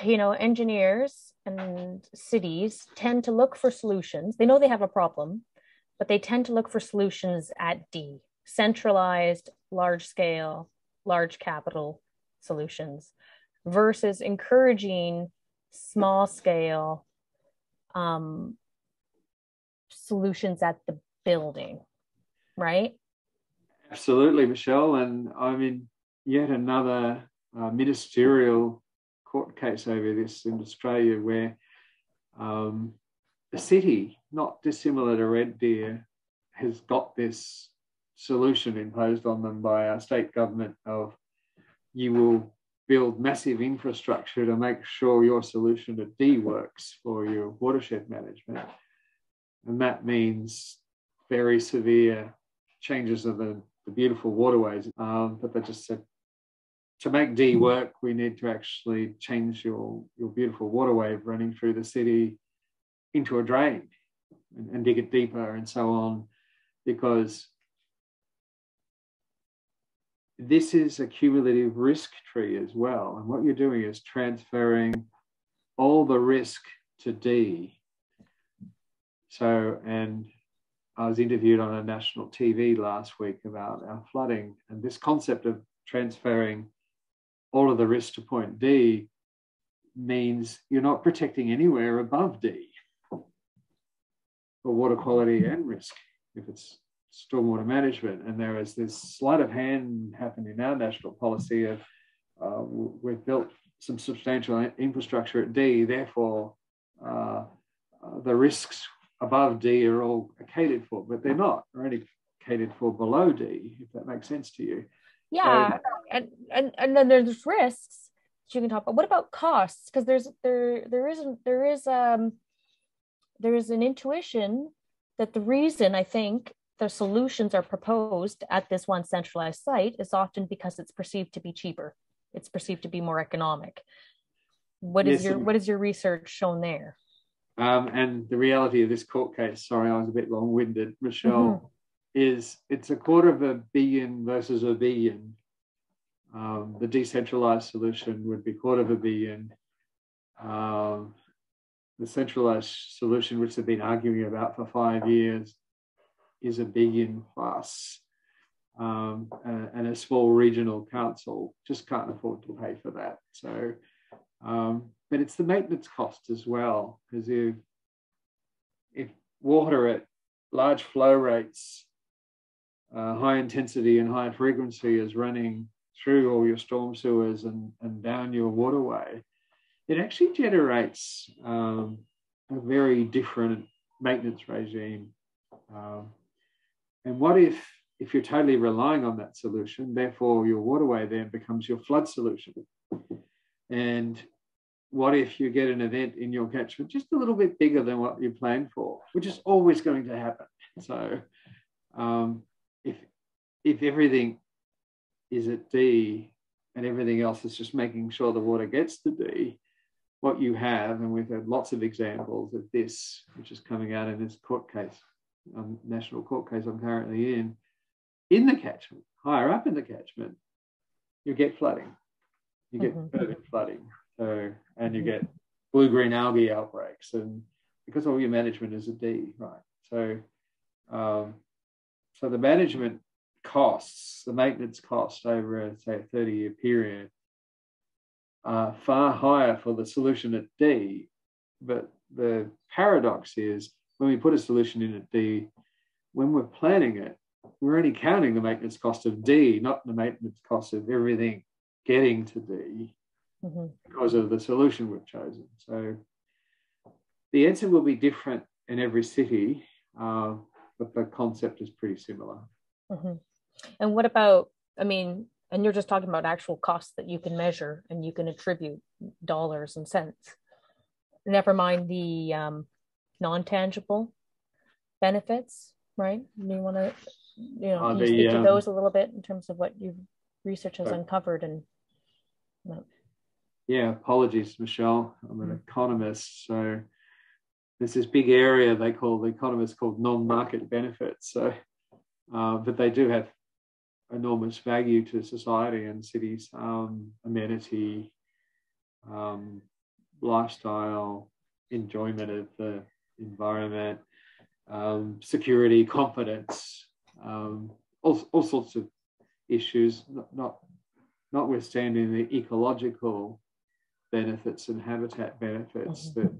you know, engineers and cities tend to look for solutions. They know they have a problem, but they tend to look for solutions at D, centralized, large scale, large capital solutions, versus encouraging small scale solutions at the building, right? Absolutely, Michelle. And I'm in yet another ministerial court case over this in Australia, where a city not dissimilar to Red Deer has got this solution imposed on them by our state government of you will build massive infrastructure to make sure your solution at D works for your watershed management. And that means very severe changes of the beautiful waterways. But they just said, to make D work, we need to actually change your beautiful waterway running through the city into a drain and dig it deeper and so on, because this is a cumulative risk tree as well. And what you're doing is transferring all the risk to D. So, and I was interviewed on a national TV last week about our flooding, and this concept of transferring all of the risk to point D means you're not protecting anywhere above D for water quality and risk if it's stormwater management. And there is this sleight of hand happening in our national policy of we've built some substantial infrastructure at D, therefore the risks above D are all catered for, but they're not. They're only catered for below D, if that makes sense to you. Yeah, and then there's risks that you can talk about. What about costs? Because there is an intuition that the reason I think the solutions are proposed at this one centralized site is often because it's perceived to be cheaper. It's perceived to be more economic. What is your research shown there? And the reality of this court case, sorry, I was a bit long-winded, Michelle, is it's $250 million versus $1 billion. The decentralized solution would be $250 million. The centralized solution, which they've been arguing about for 5 years, is $1 billion plus. And a small regional council just can't afford to pay for that. So, but it's the maintenance cost as well, because if water at large flow rates, high intensity and high frequency is running through all your storm sewers and down your waterway, it actually generates a very different maintenance regime. And what if you're totally relying on that solution, therefore your waterway then becomes your flood solution. And what if you get an event in your catchment just a little bit bigger than what you planned for, which is always going to happen. So if everything is at D and everything else is just making sure the water gets to D, what you have, and we've had lots of examples of this, which is coming out in this court case, national court case I'm currently in the catchment, higher up in the catchment, you get flooding. You get urban flooding. So, and you get blue-green algae outbreaks, and because all your management is a D, right? So, so the management costs, the maintenance costs over, say, a 30-year period are far higher for the solution at D. But the paradox is when we put a solution in at D, when we're planning it, we're only counting the maintenance cost of D, not the maintenance cost of everything getting to D. Because of the solution we've chosen. So the answer will be different in every city, but the concept is pretty similar. And what about, I mean, and you're just talking about actual costs that you can measure and you can attribute dollars and cents. Never mind the non-tangible benefits, right? You want to, you know, can you speak to those a little bit in terms of what your research has uncovered and... Yeah, apologies, Michelle. I'm an economist, so there's this big area they call, the economists called non-market benefits. So, but they do have enormous value to society and cities, amenity, lifestyle, enjoyment of the environment, security, confidence, all sorts of issues, notwithstanding the ecological benefits and habitat benefits that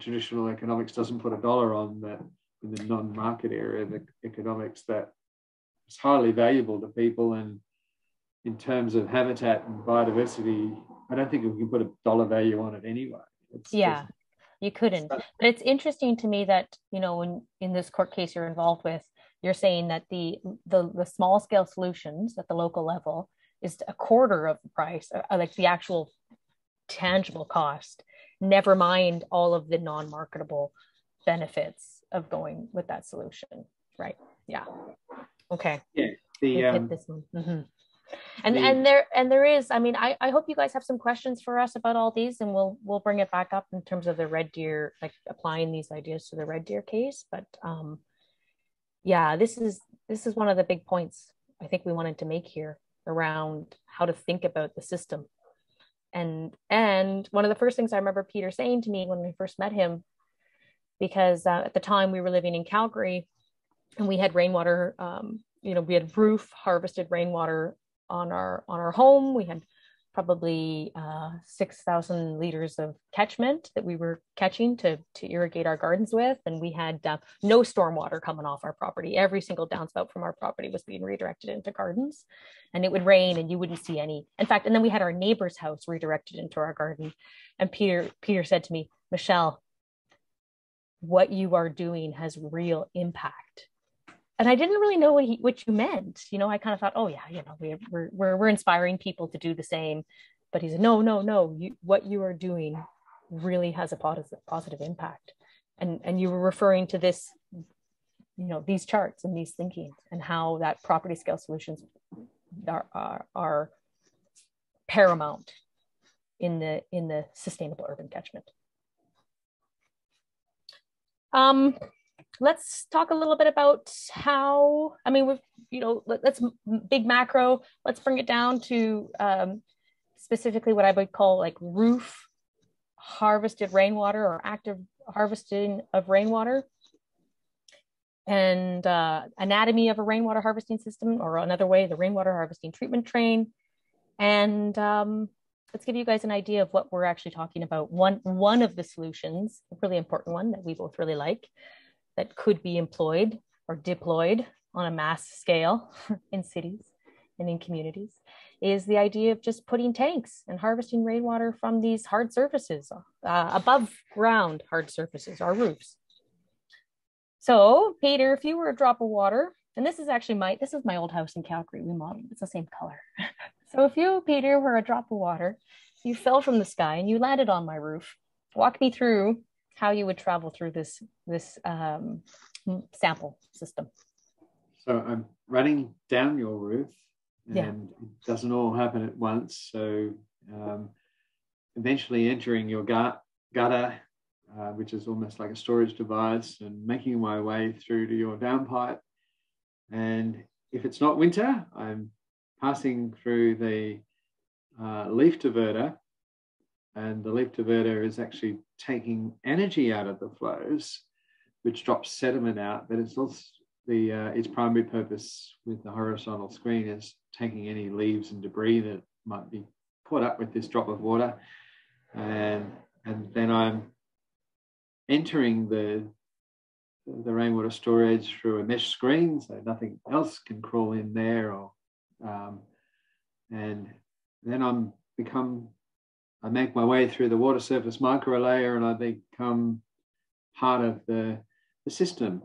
traditional economics doesn't put a dollar on, that in the non-market area, the economics that is highly valuable to people. And in terms of habitat and biodiversity, I don't think we can put a dollar value on it anyway. You couldn't. But it's interesting to me that, you know, in this court case you're involved with, you're saying that the small scale solutions at the local level is a quarter of the price, like the actual tangible cost, never mind all of the non-marketable benefits of going with that solution. Right. Yeah. Okay. Yeah. Hit this one. Mm-hmm. And there is, I mean, I hope you guys have some questions for us about all these, and we'll bring it back up in terms of the Red Deer, like applying these ideas to the Red Deer case. But yeah, this is one of the big points I think we wanted to make here around how to think about the system. And one of the first things I remember Peter saying to me when we first met him, because at the time we were living in Calgary and we had rainwater, we had roof harvested rainwater on our home. We had probably 6,000 liters of catchment that we were catching to irrigate our gardens with. And we had no stormwater coming off our property. Every single downspout from our property was being redirected into gardens, and it would rain and you wouldn't see any. In fact, and then we had our neighbor's house redirected into our garden. And Peter said to me, "Michelle, what you are doing has real impact." And I didn't really know what you meant. You know, I kind of thought, oh yeah, you know, we're inspiring people to do the same. But he said, no, what you are doing really has a positive impact. And you were referring to this, you know, these charts and these thinkings and how that property scale solutions are paramount in the sustainable urban catchment. Let's talk a little bit about how, I mean, we've, you know, let's big macro, let's bring it down to specifically what I would call like roof harvested rainwater or active harvesting of rainwater, and anatomy of a rainwater harvesting system, or another way, the rainwater harvesting treatment train. And let's give you guys an idea of what we're actually talking about. One of the solutions, a really important one that we both really like, that could be employed or deployed on a mass scale in cities and in communities, is the idea of just putting tanks and harvesting rainwater from these hard surfaces, above ground hard surfaces, our roofs. So Peter, if you were a drop of water, and this is actually this is my old house in Calgary, we modeled, it's the same color. So if you, Peter, were a drop of water, you fell from the sky and you landed on my roof, walk me through how you would travel through this sample system. So I'm running down your roof, and it doesn't all happen at once. So eventually entering your gutter, which is almost like a storage device, and making my way through to your downpipe. And if it's not winter, I'm passing through the leaf diverter. And the leaf diverter is actually taking energy out of the flows, which drops sediment out. But it's also its primary purpose with the horizontal screen is taking any leaves and debris that might be caught up with this drop of water. And then I'm entering the rainwater storage through a mesh screen, so nothing else can crawl in there. Or and then I make my way through the water surface microlayer, and I become part of the system.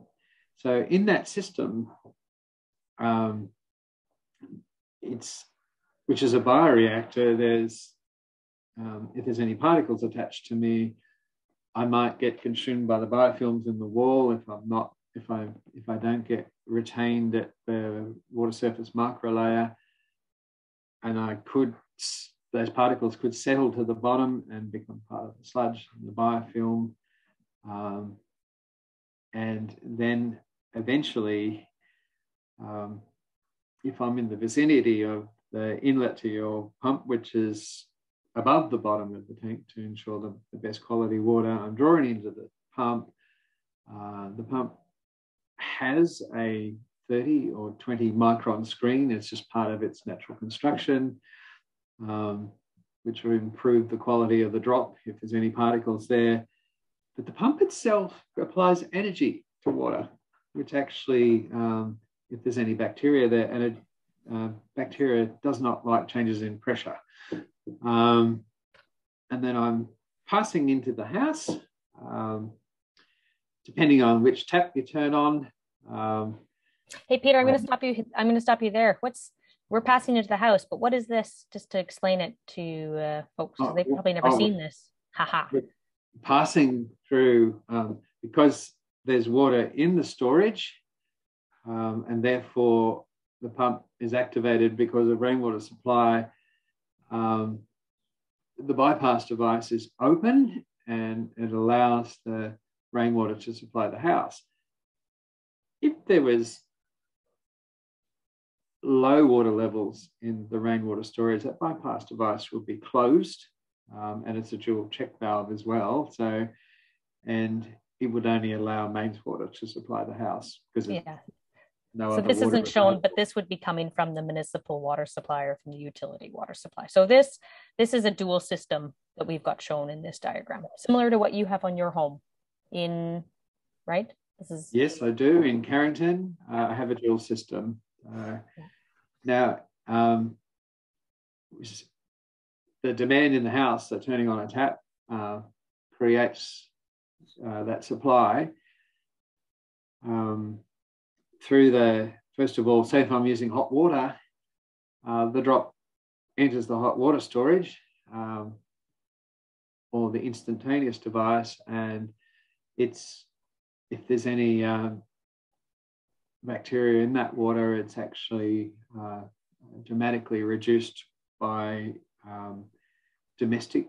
So in that system, which is a bioreactor, if there's any particles attached to me, I might get consumed by the biofilms in the wall if I don't get retained at the water surface microlayer, and those particles could settle to the bottom and become part of the sludge and the biofilm. And then eventually, if I'm in the vicinity of the inlet to your pump, which is above the bottom of the tank to ensure the best quality water I'm drawing into the pump, the pump has a 30 or 20 micron screen. It's just part of its natural construction. Which will improve the quality of the drop if there's any particles there. But the pump itself applies energy to water, which actually, if there's any bacteria there, and bacteria does not like changes in pressure. And then I'm passing into the house, depending on which tap you turn on. Hey, Peter, I'm going to stop you. I'm going to stop you there. We're passing into the house, but what is this? Just to explain it to folks, so they've probably never seen this. Haha. Passing through, because there's water in the storage, and therefore the pump is activated because of rainwater supply. The bypass device is open and it allows the rainwater to supply the house. If there was low water levels in the rainwater storage, that bypass device would be closed, and it's a dual check valve as well. So, and it would only allow mains water to supply the house because no. So this isn't shown, but this would be coming from the municipal water supply or from the utility water supply. So this is a dual system that we've got shown in this diagram, similar to what you have on your home, in right? This is yes, I do in Carrington. I have a dual system. Now, the demand in the house, so turning on a tap creates that supply through the, first of all, say if I'm using hot water, the drop enters the hot water storage or the instantaneous device, and it's, if there's any bacteria in that water, it's actually dramatically reduced by domestic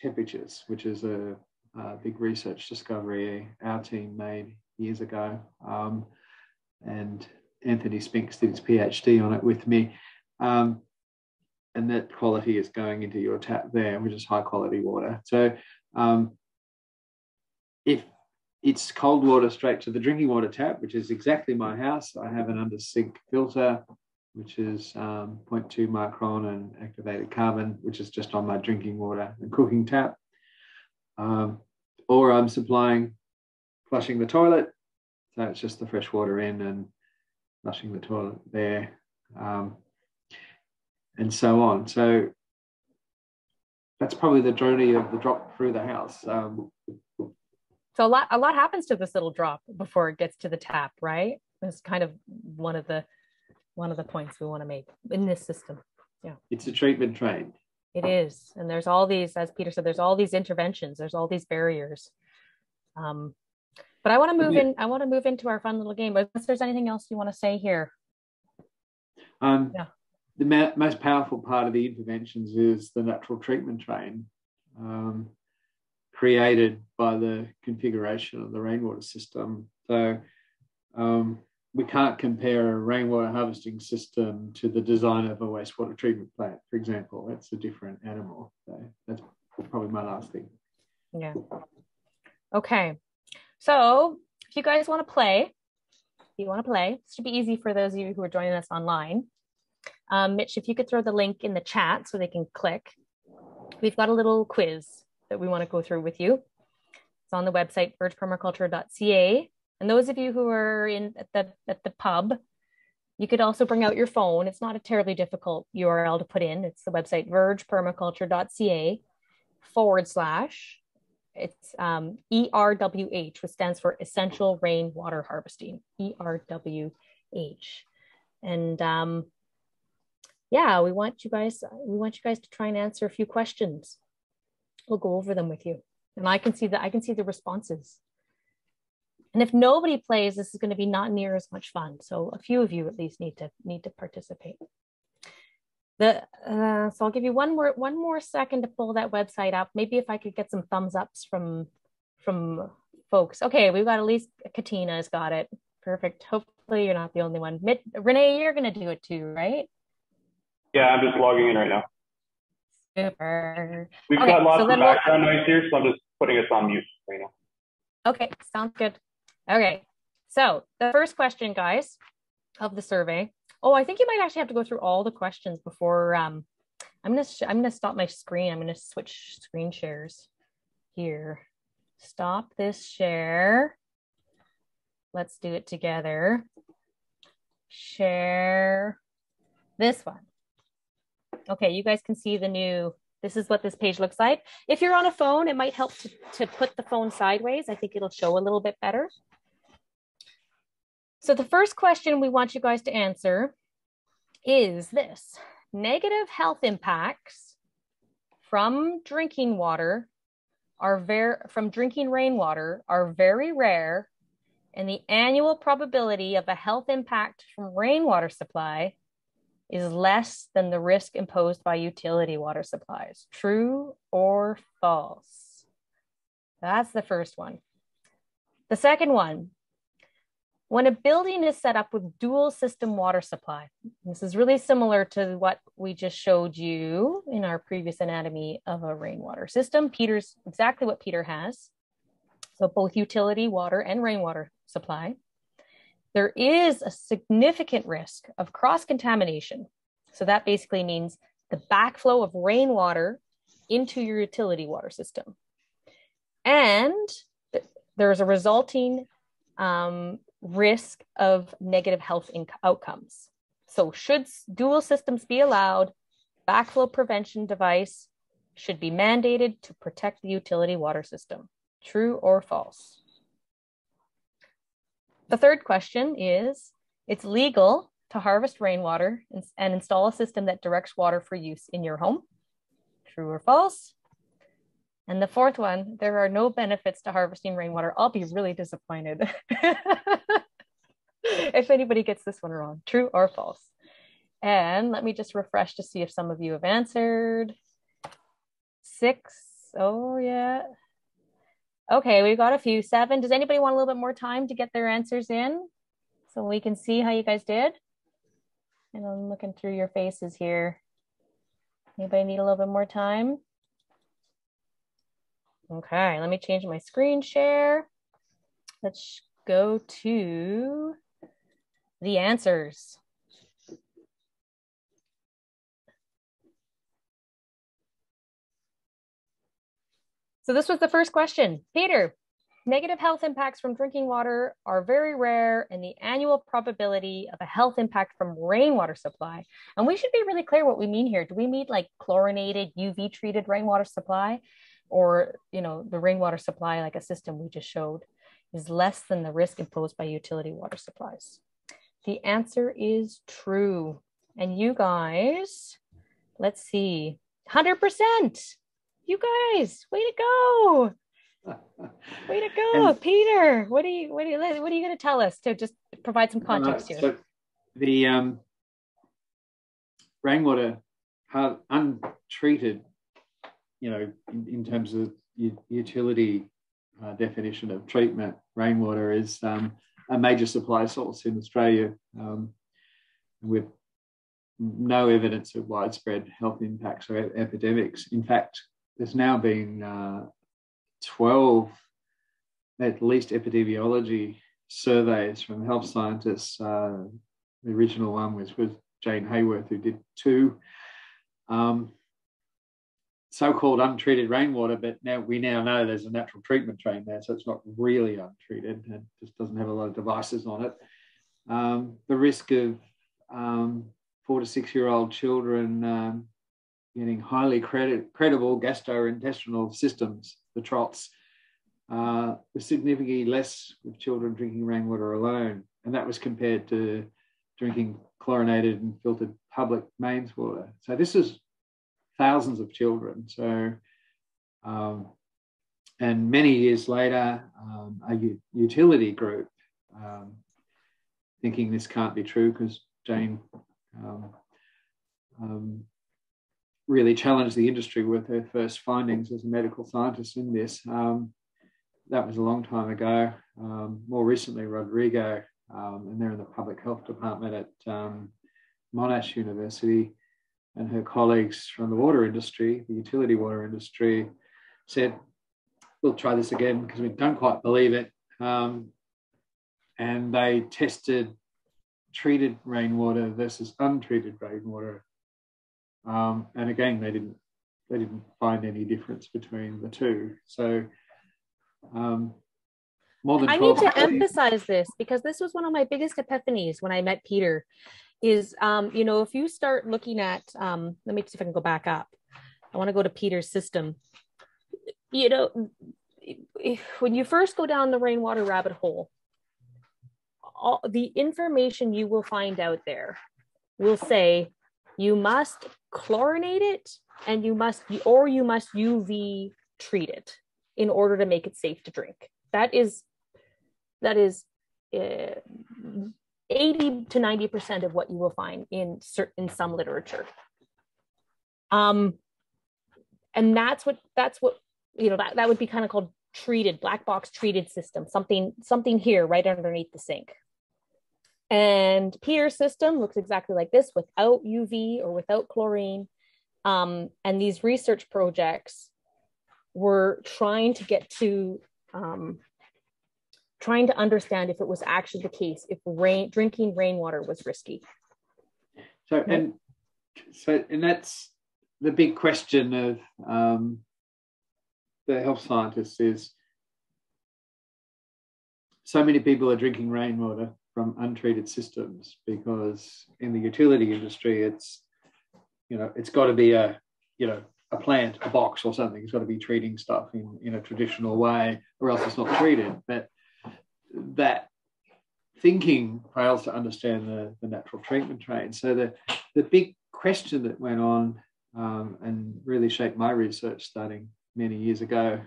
temperatures, which is a big research discovery our team made years ago. And Anthony Spinks did his PhD on it with me. And that quality is going into your tap there, which is high quality water. So if it's cold water straight to the drinking water tap, which is exactly my house. I have an under sink filter, which is 0.2 micron and activated carbon, which is just on my drinking water and cooking tap. Or I'm supplying, flushing the toilet. So it's just the fresh water in and flushing the toilet there, and so on. So that's probably the journey of the drop through the house. So a lot happens to this little drop before it gets to the tap, right? That's kind of one of the points we want to make in this system. Yeah. It's a treatment train. It is. And there's all these, as Peter said, there's all these interventions, there's all these barriers. But I want to move in, I want to move into our fun little game, but if there's anything else you want to say here. The most powerful part of the interventions is the natural treatment train. Created by the configuration of the rainwater system. So we can't compare a rainwater harvesting system to the design of a wastewater treatment plant, for example. That's a different animal. So that's probably my last thing. Yeah. Okay. So if you guys want to play, this should be easy for those of you who are joining us online. Mitch, if you could throw the link in the chat so they can click. We've got a little quiz that we want to go through with you. It's on the website, vergepermaculture.ca. And those of you who are in at the pub, you could also bring out your phone. It's not a terribly difficult URL to put in. It's the website, vergepermaculture.ca/, it's ERWH, which stands for Essential Rainwater Harvesting, ERWH. And yeah, we want you guys to try and answer a few questions. We'll go over them with you, and I can see the responses. And if nobody plays, this is going to be not near as much fun. So a few of you at least need to participate. So I'll give you one more second to pull that website up. Maybe if I could get some thumbs ups from folks. Okay, we've got at least Katina's got it. Perfect. Hopefully you're not the only one. Renee, you're going to do it too, right? Yeah, I'm just logging in right now. Super. We've got lots of background noise here, so I'm just putting us on mute right now. Okay, sounds good. Okay, so the first question, guys, of the survey. Oh, I think you might actually have to go through all the questions before. I'm gonna stop my screen. I'm gonna switch screen shares here. Stop this share. Let's do it together. Share this one. Okay, you guys can see the new, this is what this page looks like. If you're on a phone, it might help to put the phone sideways. I think it'll show a little bit better. So the first question we want you guys to answer is this: negative health impacts from drinking water are very, from drinking rainwater are very rare and the annual probability of a health impact from rainwater supply is less than the risk imposed by utility water supplies. True or false? That's the first one. The second one, when a building is set up with dual system water supply, this is really similar to what we just showed you in our previous anatomy of a rainwater system. Peter's exactly what Peter has. So both utility water and rainwater supply. There is a significant risk of cross-contamination. So that basically means the backflow of rainwater into your utility water system. And there is a resulting risk of negative health outcomes. So should dual systems be allowed, backflow prevention device should be mandated to protect the utility water system. True or false? The third question is, it's legal to harvest rainwater and install a system that directs water for use in your home. True or false? And the fourth one, there are no benefits to harvesting rainwater. I'll be really disappointed if anybody gets this one wrong. True or false? And let me just refresh to see if some of you have answered. Six. Oh, yeah. Okay, we've got a few. Seven. Does anybody want a little bit more time to get their answers in so we can see how you guys did? And I'm looking through your faces here. Anybody need a little bit more time? Okay, let me change my screen share. Let's go to the answers. So this was the first question. Peter, negative health impacts from drinking water are very rare, and the annual probability of a health impact from rainwater supply. And we should be really clear what we mean here. Do we mean like chlorinated, UV treated rainwater supply? Or, you know, the rainwater supply, like a system we just showed, is less than the risk imposed by utility water supplies. The answer is true. And you guys, let's see, 100%. You guys, way to go! Way to go, Peter. What are you going to tell us to just provide some context here? So the rainwater, untreated, you know, in terms of utility definition of treatment, rainwater is a major supply source in Australia, with no evidence of widespread health impacts or epidemics. In fact, there's now been 12, at least, epidemiology surveys from health scientists. The original one was with Jane Hayworth, who did 2. So-called untreated rainwater, but now we know there's a natural treatment train there, so it's not really untreated and just doesn't have a lot of devices on it. The risk of 4- to 6-year-old children getting highly credible gastrointestinal systems, the trots, was significantly less with children drinking rainwater alone. And that was compared to drinking chlorinated and filtered public mains water. So this is thousands of children. So, and many years later, a utility group, thinking this can't be true because Jane really challenged the industry with her first findings as a medical scientist in this. That was a long time ago. More recently, Rodrigo, and they're in the public health department at Monash University, and her colleagues from the water industry, the utility water industry, said, we'll try this again because we don't quite believe it. And they tested treated rainwater versus untreated rainwater. And again, they didn't find any difference between the two. So more than I need to emphasize this, because this was one of my biggest epiphanies when I met Peter, is, you know, if you start looking at, let me see if I can go back up. I want to go to Peter's system. You know, when you first go down the rainwater rabbit hole, all the information you will find out there will say, you must chlorinate it and you must UV treat it in order to make it safe to drink. That is 80 to 90% of what you will find in some literature. And that's what, you know, that would be kind of called treated, black box treated system, something here right underneath the sink. And Peter's system looks exactly like this, without UV or without chlorine. And these research projects were trying to get to, trying to understand if it was actually the case, if drinking rainwater was risky. So, and that's the big question of the health scientists is, so many people are drinking rainwater from untreated systems because in the utility industry, it's, you know, it's got to be a, you know, a plant, a box or something. It's got to be treating stuff in a traditional way or else it's not treated. But that thinking fails to understand the natural treatment trade. So the big question that went on and really shaped my research starting many years ago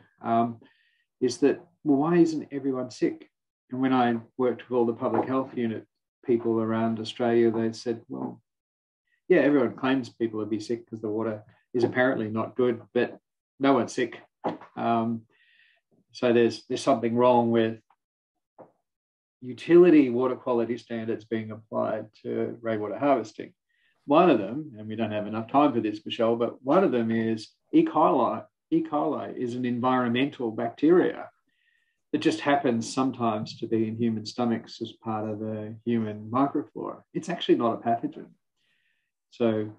is that, well, why isn't everyone sick? And when I worked with all the public health unit people around Australia, they said, well, yeah, everyone claims people will be sick because the water is apparently not good, but no one's sick. So there's something wrong with utility water quality standards being applied to rainwater harvesting. One of them, and we don't have enough time for this, Michelle, but one of them is E. coli. E. coli is an environmental bacteria that just happens sometimes to be in human stomachs as part of the human microflora. It's actually not a pathogen. So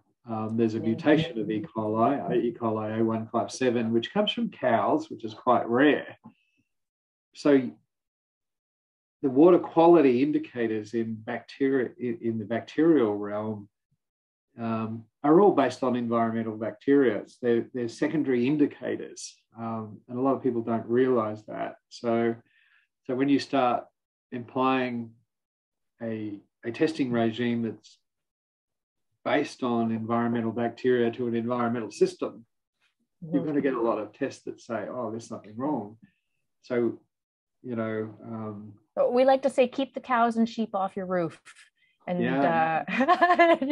there's a mutation of E. coli, E. coli A157, which comes from cows, which is quite rare. So the water quality indicators in bacteria, in the bacterial realm are all based on environmental bacteria. They're secondary indicators, and a lot of people don't realise that. So when you start implying a testing regime that's based on environmental bacteria to an environmental system, you're going to get a lot of tests that say, oh, there's nothing wrong. So, you know. We like to say, keep the cows and sheep off your roof and, and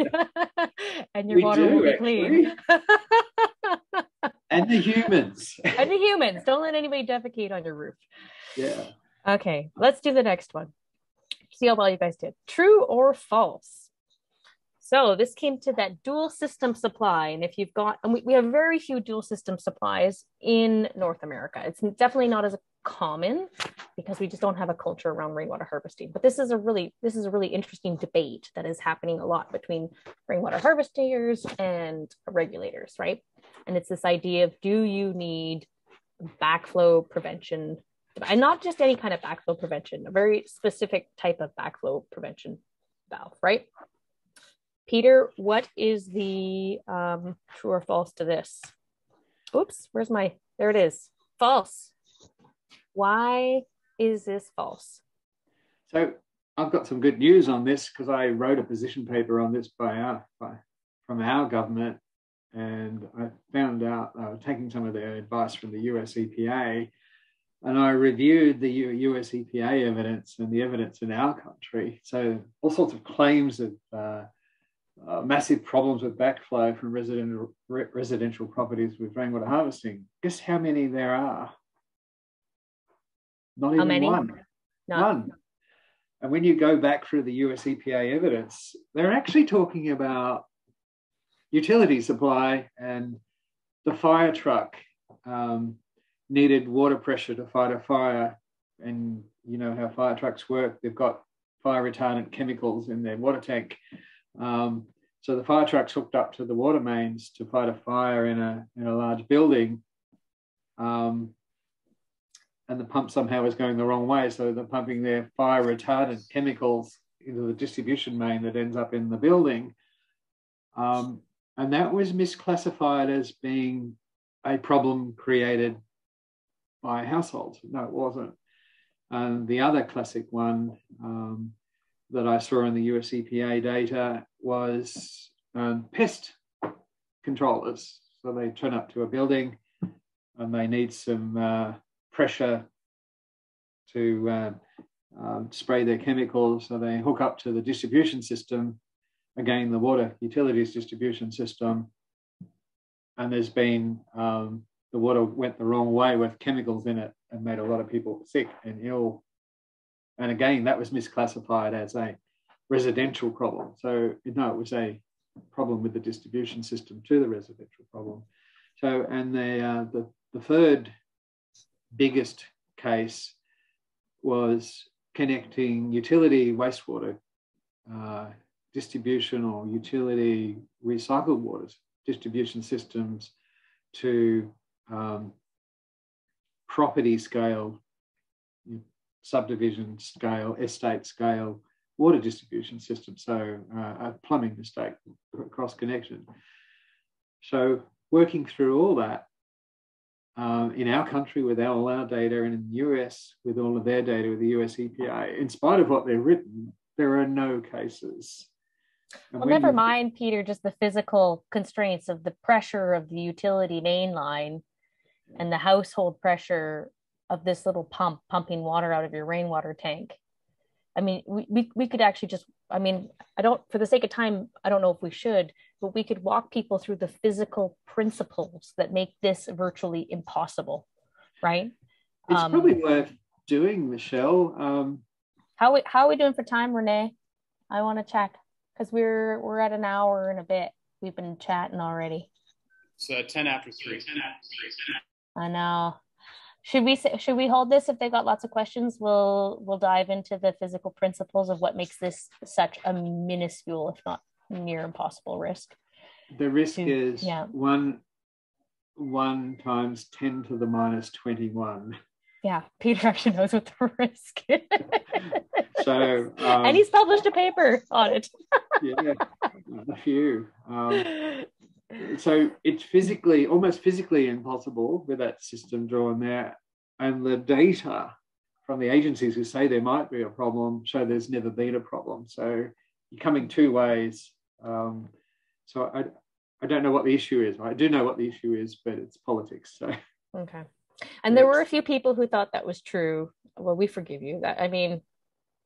your water will be clean. And the humans. And the humans. Don't let anybody defecate on your roof. Yeah. Okay, let's do the next one. See how well you guys did. True or false? So this came to that dual system supply. And if you've got, and we have very few dual system supplies in North America. It's definitely not as common because we just don't have a culture around rainwater harvesting. But this is a really interesting debate that is happening a lot between rainwater harvesters and regulators, right? And it's this idea of, do you need backflow prevention? And not just any kind of backflow prevention, a very specific type of backflow prevention valve, right? Peter, what is the true or false to this? Oops, where's my, there it is. False. Why is this false? So I've got some good news on this because I wrote a position paper on this from our government, and I found out I was taking some of their advice from the US EPA, and I reviewed the US EPA evidence and the evidence in our country. So all sorts of claims of massive problems with backflow from residential properties with rainwater harvesting. Guess how many there are? Not even one. None. And when you go back through the US EPA evidence, they're actually talking about utility supply and the fire truck needed water pressure to fight a fire. And you know how fire trucks work. They've got fire retardant chemicals in their water tank. So the fire truck's hooked up to the water mains to fight a fire in a large building, and the pump somehow is going the wrong way, so they're pumping their fire retardant chemicals into the distribution main that ends up in the building, and that was misclassified as being a problem created by households. No, it wasn't. And the other classic one that I saw in the US EPA data was pest controllers. So they turn up to a building and they need some pressure to spray their chemicals, so they hook up to the distribution system, again, the water utilities distribution system, and there's been, the water went the wrong way with chemicals in it and made a lot of people sick and ill. And again, that was misclassified as a residential problem. So, no, it was a problem with the distribution system to the residential problem. So, and the third biggest case was connecting utility wastewater distribution or utility recycled water distribution systems to property scale, subdivision scale, estate scale water distribution system, so a plumbing mistake, cross connection. So working through all that in our country with all our data, and in the US with all of their data with the US EPA, in spite of what they've written, there are no cases. And well, never mind, Peter, just the physical constraints of the pressure of the utility main line and the household pressure of this little pump pumping water out of your rainwater tank. I mean, we could actually just, I mean, I don't, for the sake of time, I don't know if we should, but we could walk people through the physical principles that make this virtually impossible, right? It's probably worth doing, Michelle. How are we doing for time, Renee? I want to check, because we're at an hour and a bit. We've been chatting already. So 10 after 3. I know. Should we hold this? If they've got lots of questions, we'll dive into the physical principles of what makes this such a minuscule, if not near impossible risk. The risk is, yeah, one times 10⁻¹². Yeah, Peter actually knows what the risk is. So, and he's published a paper on it. Yeah, a few. So it's physically, almost physically impossible with that system drawn there. And the data from the agencies who say there might be a problem show there's never been a problem. So you're coming two ways. So I don't know what the issue is. I do know what the issue is, but it's politics. So. Okay. And there were a few people who thought that was true. Well, we forgive you. I mean,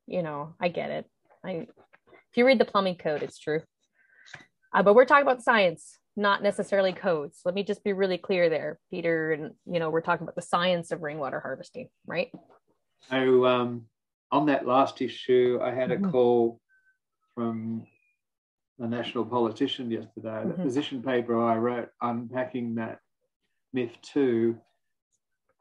you know, I get it. If you read the plumbing code, it's true. But we're talking about science, not necessarily codes. Let me just be really clear there, Peter. And, you know, we're talking about the science of rainwater harvesting, right? So on that last issue, I had a call from a national politician yesterday. The position paper I wrote unpacking that myth too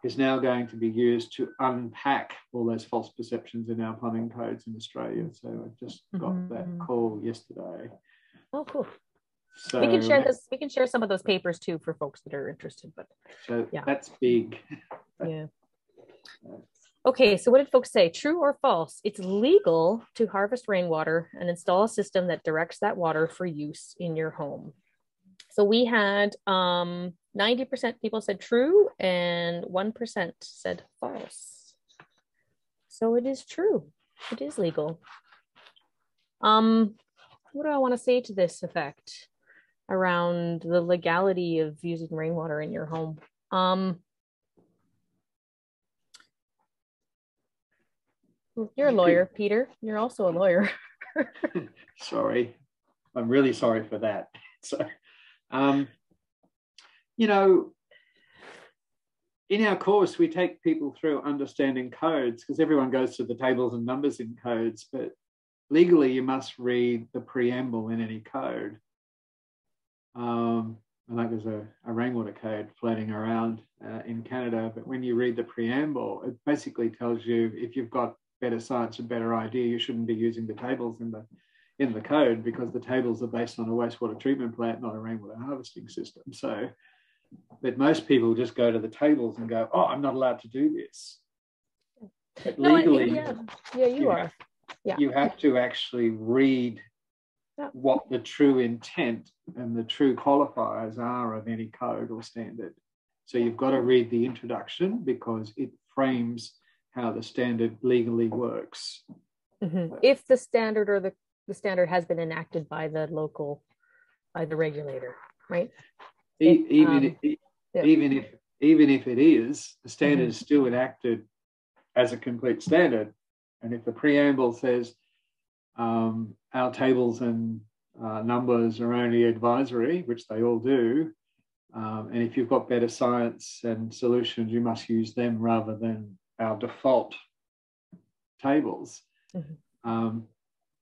is now going to be used to unpack all those false perceptions in our plumbing codes in Australia. So I just got that call yesterday. Oh, cool. So we can share this. We can share some of those papers too for folks that are interested. But so yeah, that's big. Yeah. Okay. So what did folks say? True or false? It's legal to harvest rainwater and install a system that directs that water for use in your home. So we had 90% people said true and 1% said false. So it is true. It is legal. What do I want to say to this effect around the legality of using rainwater in your home? You're a lawyer, Peter. You're also a lawyer. Sorry. I'm really sorry for that. So, you know, in our course, we take people through understanding codes because everyone goes to the tables and numbers in codes, but legally, you must read the preamble in any code. I think there's a rainwater code floating around in Canada, but when you read the preamble, it basically tells you if you've got better science and better idea, you shouldn't be using the tables in the code because the tables are based on a wastewater treatment plant, not a rainwater harvesting system. So, but most people just go to the tables and go, oh, I'm not allowed to do this. But no, legally, you are. Yeah. You have to actually read what the true intent and the true qualifiers are of any code or standard. So you've got to read the introduction because it frames how the standard legally works. If the standard or the standard has been enacted by the local, by the regulator, right? Even if it is, the standard is still enacted as a complete standard And if the preamble says our tables and numbers are only advisory, which they all do, and if you've got better science and solutions, you must use them rather than our default tables. Mm-hmm.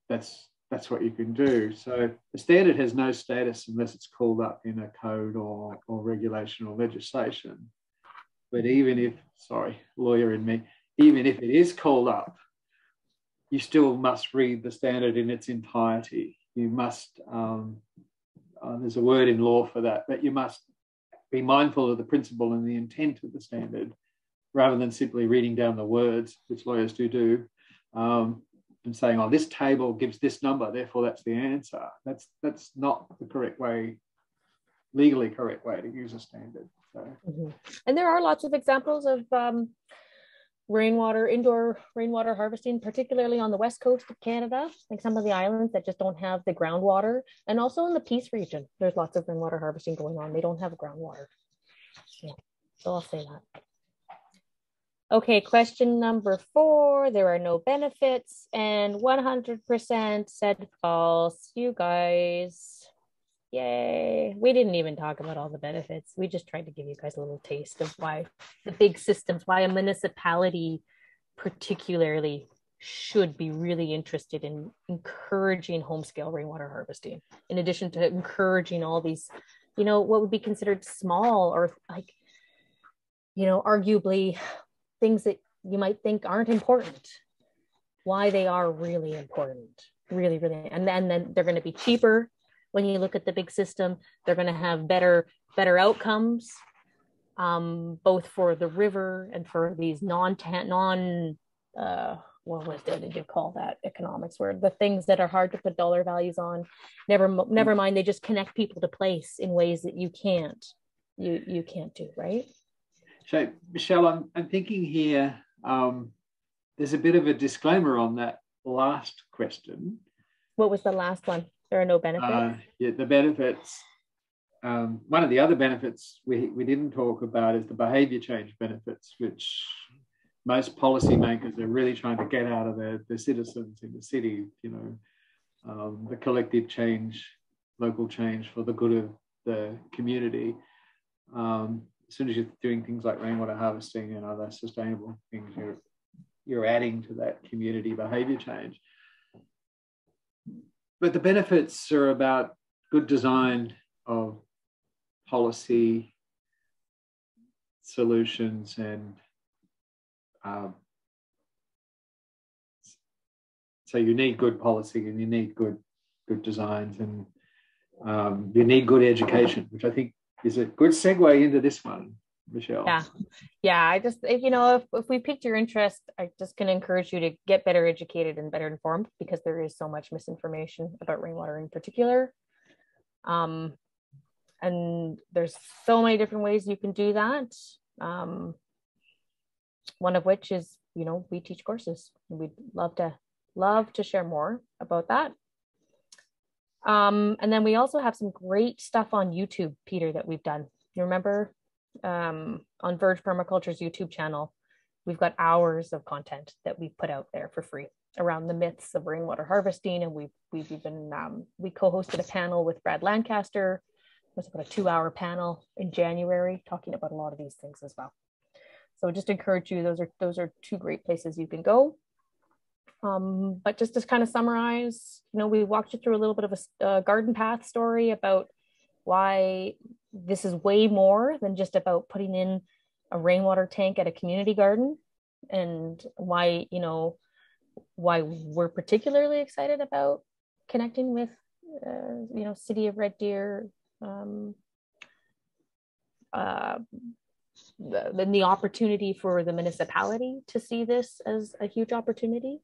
That's what you can do. So the standard has no status unless it's called up in a code or regulation or legislation. But even if, sorry, lawyer in me, even if it is called up, you still must read the standard in its entirety. You must, there's a word in law for that, but you must be mindful of the principle and the intent of the standard rather than simply reading down the words, which lawyers do, and saying, oh, this table gives this number, therefore that's the answer. That's not the correct way, legally correct way to use a standard. So. Mm-hmm. And there are lots of examples of indoor rainwater harvesting, particularly on the west coast of Canada, like some of the islands that just don't have the groundwater. And also in the Peace region, there's lots of rainwater harvesting going on. They don't have groundwater. Yeah, so I'll say that. Okay, question number 4, there are no benefits and 100% said false. You guys, yay. We didn't even talk about all the benefits. We just tried to give you guys a little taste of why the big systems, why a municipality particularly should be really interested in encouraging home scale rainwater harvesting. In addition to encouraging all these, you know, what would be considered small or like, you know, arguably things that you might think aren't important, why they are really important, really, really. And then they're going to be cheaper when you look at the big system. They're going to have better outcomes, both for the river and for these what was it? Did you call that economics where the things that are hard to put dollar values on? Never mind. They just connect people to place in ways that you can't do, right? So, Michelle, I'm thinking here, there's a bit of a disclaimer on that last question. What was the last one? There are no benefits? Yeah, the benefits. One of the other benefits we didn't talk about is the behaviour change benefits, which most policymakers are really trying to get out of their citizens in the city, you know, the collective change, local change for the good of the community. As soon as you're doing things like rainwater harvesting and other sustainable things, you're adding to that community behaviour change. But the benefits are about good design of policy solutions and so you need good policy and you need good designs and you need good education, which I think is a good segue into this one, Michelle. Yeah. I just, you know, if we piqued your interest, I just can encourage you to get better educated and better informed because there is so much misinformation about rainwater in particular. And there's so many different ways you can do that. One of which is, you know, we teach courses. We'd love to share more about that. And then we also have some great stuff on YouTube, Peter, that we've done. You remember on Verge Permaculture's YouTube channel, we've got hours of content that we put out there for free around the myths of rainwater harvesting. And we've even, we co-hosted a panel with Brad Lancaster. It was about a 2-hour panel in January talking about a lot of these things as well. So just encourage you, those are 2 great places you can go. But just to kind of summarize, you know, we walked you through a little bit of a garden path story about why this is way more than just about putting in a rainwater tank at a community garden and why, you know, why we're particularly excited about connecting with, you know, City of Red Deer, then the opportunity for the municipality to see this as a huge opportunity.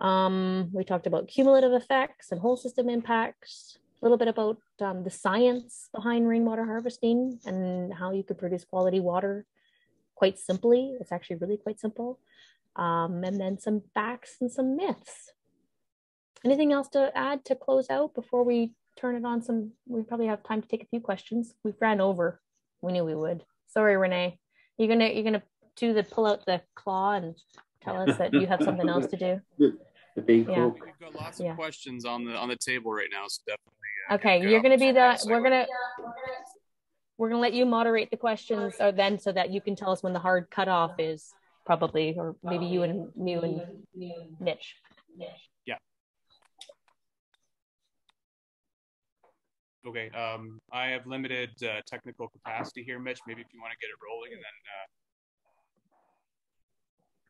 We talked about cumulative effects and whole system impacts, a little bit about the science behind rainwater harvesting and how you could produce quality water quite simply. It's actually really quite simple. And then some facts and some myths. Anything else to add to close out before we turn it on some, we probably have time to take a few questions. We've ran over, we knew we would. Sorry, Renee, you're gonna do the pull out the claw and tell us that you have something else to do. The big book. We've got lots of questions on the table right now, so definitely. Okay, you're going to be the. We're gonna let you moderate the questions, or then so that you can tell us when the hard cutoff is, probably, or maybe you and Mitch. Yeah. Okay, I have limited technical capacity here, Mitch. Maybe if you want to get it rolling, and then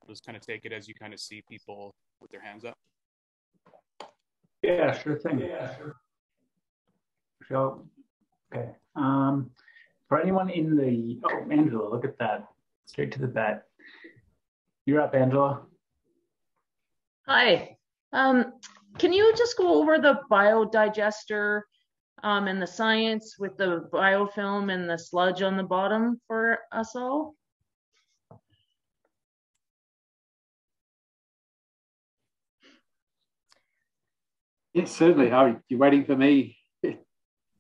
just kind of take it as you kind of see people with their hands up. Yeah, sure thing. Yeah, sure. So, okay. For anyone in the Angela, look at that, straight to the bat. You're up, Angela. Hi. Can you just go over the biodigester? And the science with the biofilm and the sludge on the bottom for us all? Yes, certainly. How you're waiting for me?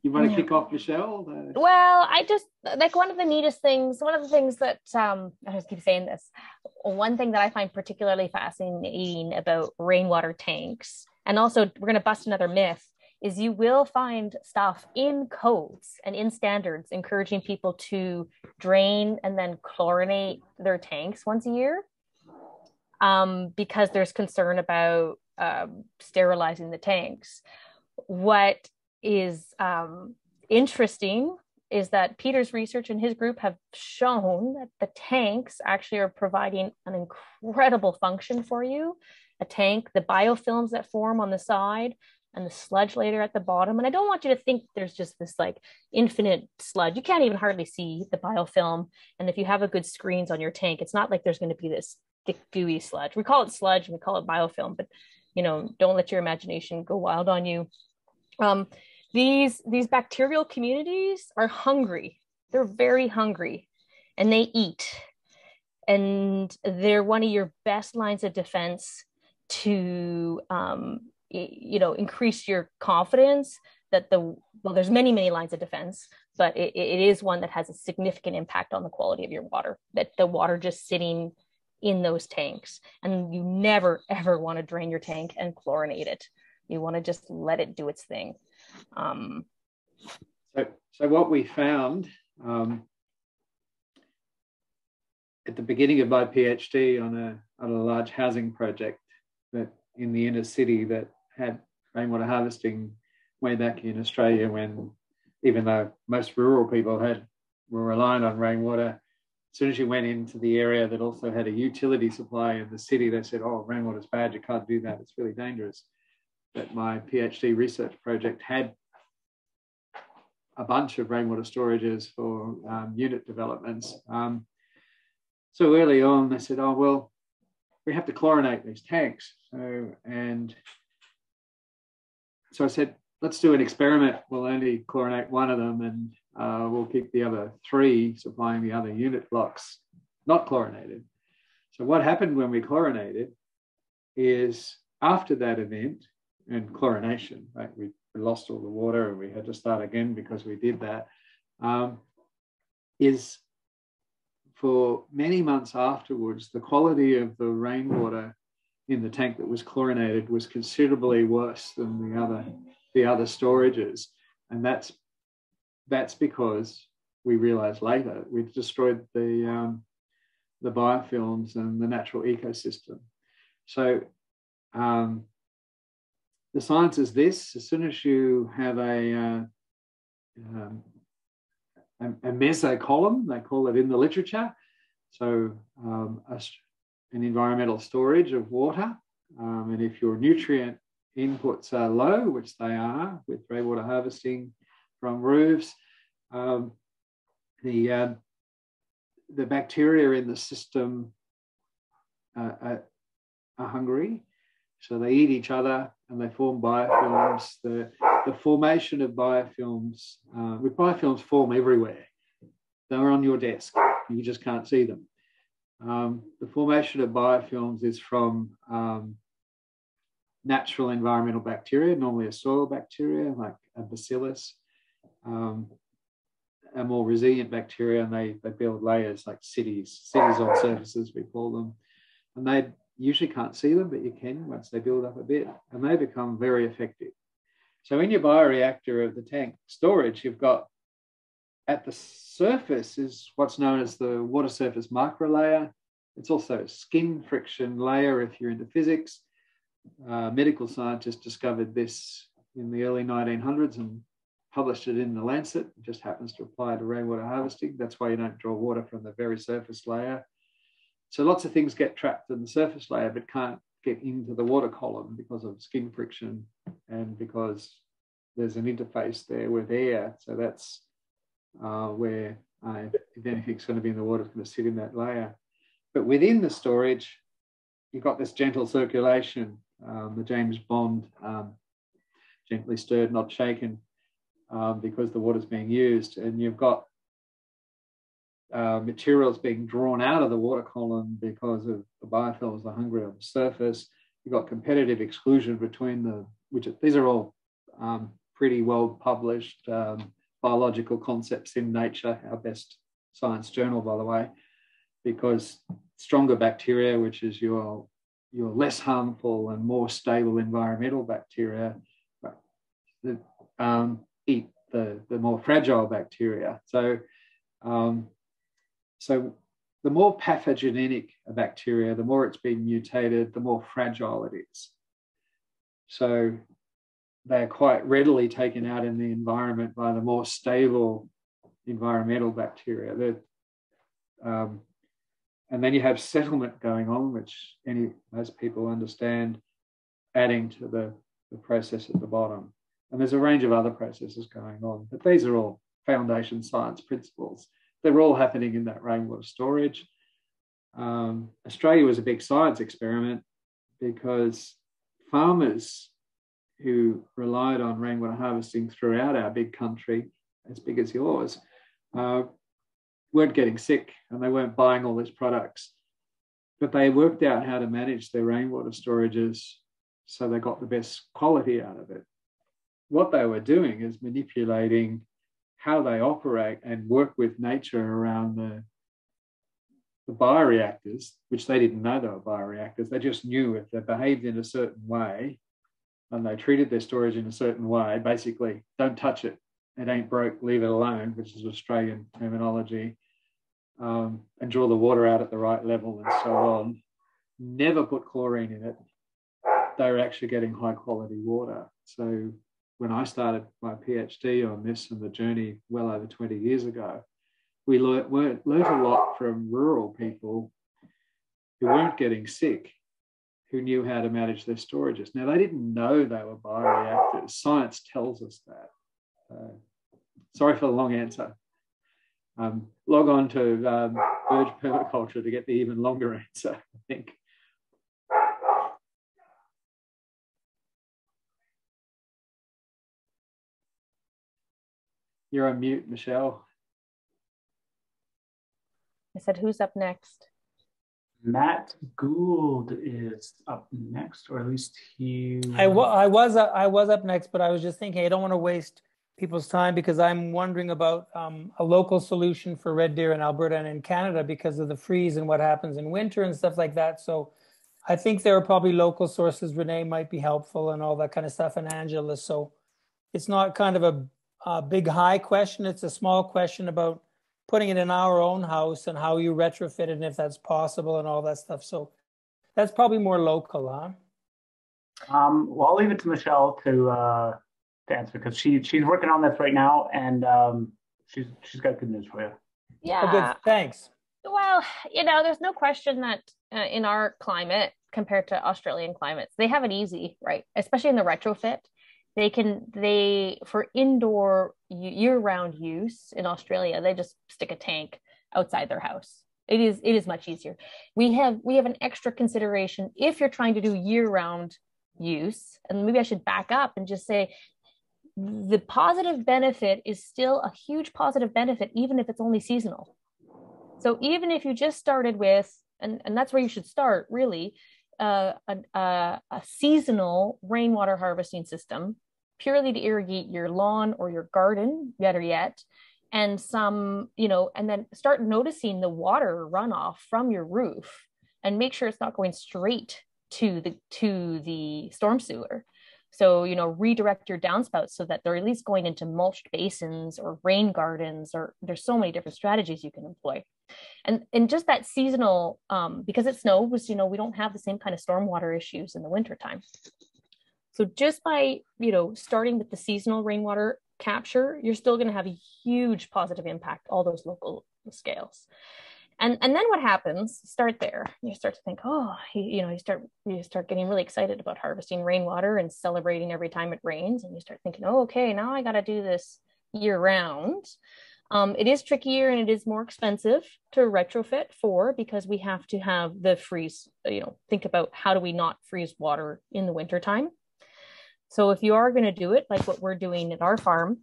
You want to kick off, Michelle? Well, I just like one of the things that I just keep saying this. One thing that I find particularly fascinating about rainwater tanks, and also we're going to bust another myth, is you will find stuff in codes and in standards encouraging people to drain and then chlorinate their tanks once a year, because there's concern about sterilizing the tanks. What is interesting is that Peter's research and his group have shown that the tanks actually are providing an incredible function for you. A tank, the biofilms that form on the side, and the sludge later at the bottom. And I don't want you to think there's just this like infinite sludge. You can't even hardly see the biofilm. And if you have a good screens on your tank, it's not like there's going to be this thick, gooey sludge. We call it sludge and we call it biofilm, but you know, don't let your imagination go wild on you. These bacterial communities are hungry. They're very hungry and they eat. And they're one of your best lines of defense to, you know, increase your confidence that there's many lines of defense, but it is one that has a significant impact on the quality of your water, that the water just sitting in those tanks. And you never, ever want to drain your tank and chlorinate it. You want to just let it do its thing. So what we found at the beginning of my PhD on a large housing project that in the inner city that had rainwater harvesting way back in Australia, when even though most rural people were reliant on rainwater, as soon as you went into the area that also had a utility supply in the city, they said, oh, rainwater's bad, you can't do that, it's really dangerous. But my PhD research project had a bunch of rainwater storages for unit developments. So early on, they said, oh, well, we have to chlorinate these tanks. So I said, let's do an experiment. We'll only chlorinate one of them and we'll keep the other three supplying the other unit blocks not chlorinated. So what happened when we chlorinated is after that event and chlorination, right? We lost all the water and we had to start again because we did that, is for many months afterwards, the quality of the rainwater in the tank that was chlorinated was considerably worse than the other storages. And that's because we realized later we've destroyed the biofilms and the natural ecosystem. So the science is this: as soon as you have a meso column, they call it in the literature, so an environmental storage of water, and if your nutrient inputs are low, which they are with rainwater harvesting from roofs, the bacteria in the system are hungry, so they eat each other and they form biofilms. The formation of biofilms, biofilms form everywhere. They're on your desk, you just can't see them. The formation of biofilms is from natural environmental bacteria, normally a soil bacteria like a bacillus, a more resilient bacteria, and they build layers like cities on surfaces, we call them. And they usually can't see them, but you can once they build up a bit, and they become very effective. So in your bioreactor of the tank storage, you've got at the surface is what's known as the water surface microlayer. It's also a skin friction layer if you're into physics. Medical scientists discovered this in the early 1900s and published it in the Lancet. It just happens to apply to rainwater harvesting. That's why you don't draw water from the very surface layer. So lots of things get trapped in the surface layer but can't get into the water column because of skin friction and because there's an interface there with air. So that's where if anything's going to be in the water, it's going to sit in that layer. But within the storage, you've got this gentle circulation, the James Bond, gently stirred, not shaken, because the water's being used. And you've got materials being drawn out of the water column because of the biofilms, the hungry on the surface. You've got competitive exclusion between the, which these are all pretty well published biological concepts in Nature, our best science journal, by the way, because stronger bacteria, which is your less harmful and more stable environmental bacteria, that eat the more fragile bacteria. So, so the more pathogenic a bacteria, the more it's been mutated, the more fragile it is. So they're quite readily taken out in the environment by the more stable environmental bacteria. And then you have settlement going on, which most people understand, adding to the process at the bottom. And there's a range of other processes going on, but these are all foundation science principles. They're all happening in that rainwater storage. Australia was a big science experiment because farmers who relied on rainwater harvesting throughout our big country, as big as yours, weren't getting sick and they weren't buying all these products. But they worked out how to manage their rainwater storages so they got the best quality out of it. What they were doing is manipulating how they operate and work with nature around the bioreactors, which they didn't know they were bioreactors. They just knew if they behaved in a certain way and they treated their storage in a certain way, basically, don't touch it. It ain't broke, leave it alone, which is Australian terminology, and draw the water out at the right level and so on. Never put chlorine in it. They were actually getting high quality water. So when I started my PhD on this and the journey well over 20 years ago, we learnt a lot from rural people who weren't getting sick, who knew how to manage their storages. Now, they didn't know they were bioreactors. Science tells us that. Sorry for the long answer. Log on to Verge Permaculture to get the even longer answer, I think. You're on mute, Michelle. I said, who's up next? Matt Gould is up next, or at least he... I was up next, but I was just thinking, I don't want to waste people's time because I'm wondering about a local solution for red deer in Alberta and in Canada because of the freeze and what happens in winter and stuff like that. So I think there are probably local sources. Renee might be helpful and all that kind of stuff, and Angela. So it's not kind of a big high question. It's a small question about putting it in our own house and how you retrofit it and if that's possible and all that stuff. So that's probably more local, huh? Well, I'll leave it to Michelle to answer because she's working on this right now, and she's got good news for you. Yeah. Oh, good. Thanks. Well, you know, there's no question that in our climate compared to Australian climates, they have it easy, right? Especially in the retrofit, they for indoor year-round use in Australia, they just stick a tank outside their house. It is much easier. We have an extra consideration if you're trying to do year-round use, and maybe I should back up and just say, the positive benefit is still a huge positive benefit, even if it's only seasonal. So even if you just started with, and that's where you should start, really, a seasonal rainwater harvesting system, purely to irrigate your lawn or your garden, better yet, and then start noticing the water runoff from your roof and make sure it's not going straight to the storm sewer. So, you know, redirect your downspouts so that they're at least going into mulched basins or rain gardens, or there's so many different strategies you can employ. And just that seasonal, because it snow was, you know, we don't have the same kind of stormwater issues in the wintertime. So just by, you know, starting with the seasonal rainwater capture, you're still going to have a huge positive impact, all those local scales. And then what happens, start there, you start to think, oh, you know, you start getting really excited about harvesting rainwater and celebrating every time it rains. And you start thinking, oh, okay, now I got to do this year round. It is trickier and it is more expensive to retrofit for, because we have to have the freeze, you know, think about how do we not freeze water in the wintertime. So if you are going to do it, like what we're doing at our farm,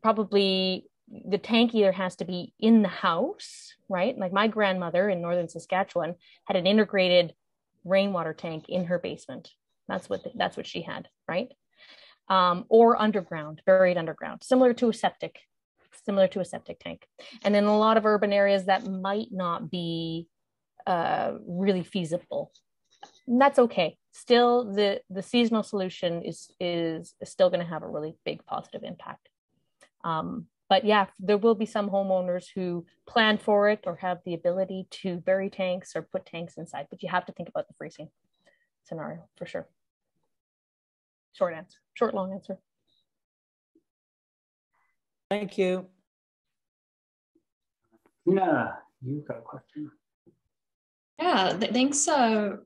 probably the tank either has to be in the house, right? Like my grandmother in northern Saskatchewan had an integrated rainwater tank in her basement. That's what she had, right? Or underground, buried underground, similar to a septic tank. And in a lot of urban areas that might not be really feasible. And that's okay. Still, the seasonal solution is still going to have a really big positive impact. But yeah, there will be some homeowners who plan for it or have the ability to bury tanks or put tanks inside, but you have to think about the freezing scenario for sure. Short answer, short, long answer. Thank you. Yeah, you've got a question. Yeah, thanks,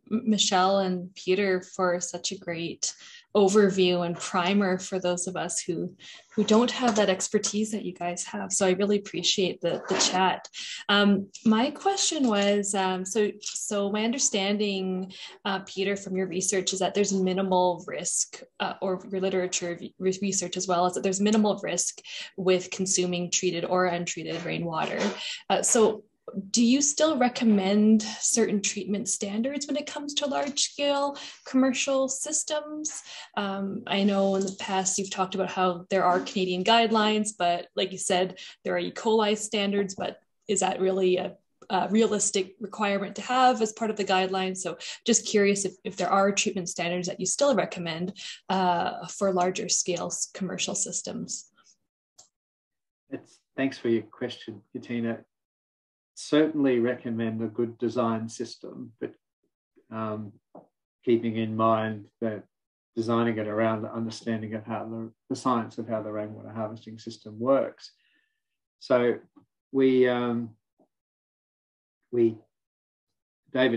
Michelle and Peter, for such a great overview and primer for those of us who don't have that expertise that you guys have. So I really appreciate the chat. My question was, so my understanding, Peter, from your research is that there's minimal risk, or your literature research as well, is that there's minimal risk with consuming treated or untreated rainwater. So do you still recommend certain treatment standards when it comes to large-scale commercial systems? I know in the past you've talked about how there are Canadian guidelines, but like you said, there are E. coli standards, but is that really a realistic requirement to have as part of the guidelines? So just curious if there are treatment standards that you still recommend for larger scale commercial systems. Thanks for your question, Katina. Certainly recommend a good design system, but keeping in mind that designing it around the understanding of how the science of how the rainwater harvesting system works. So David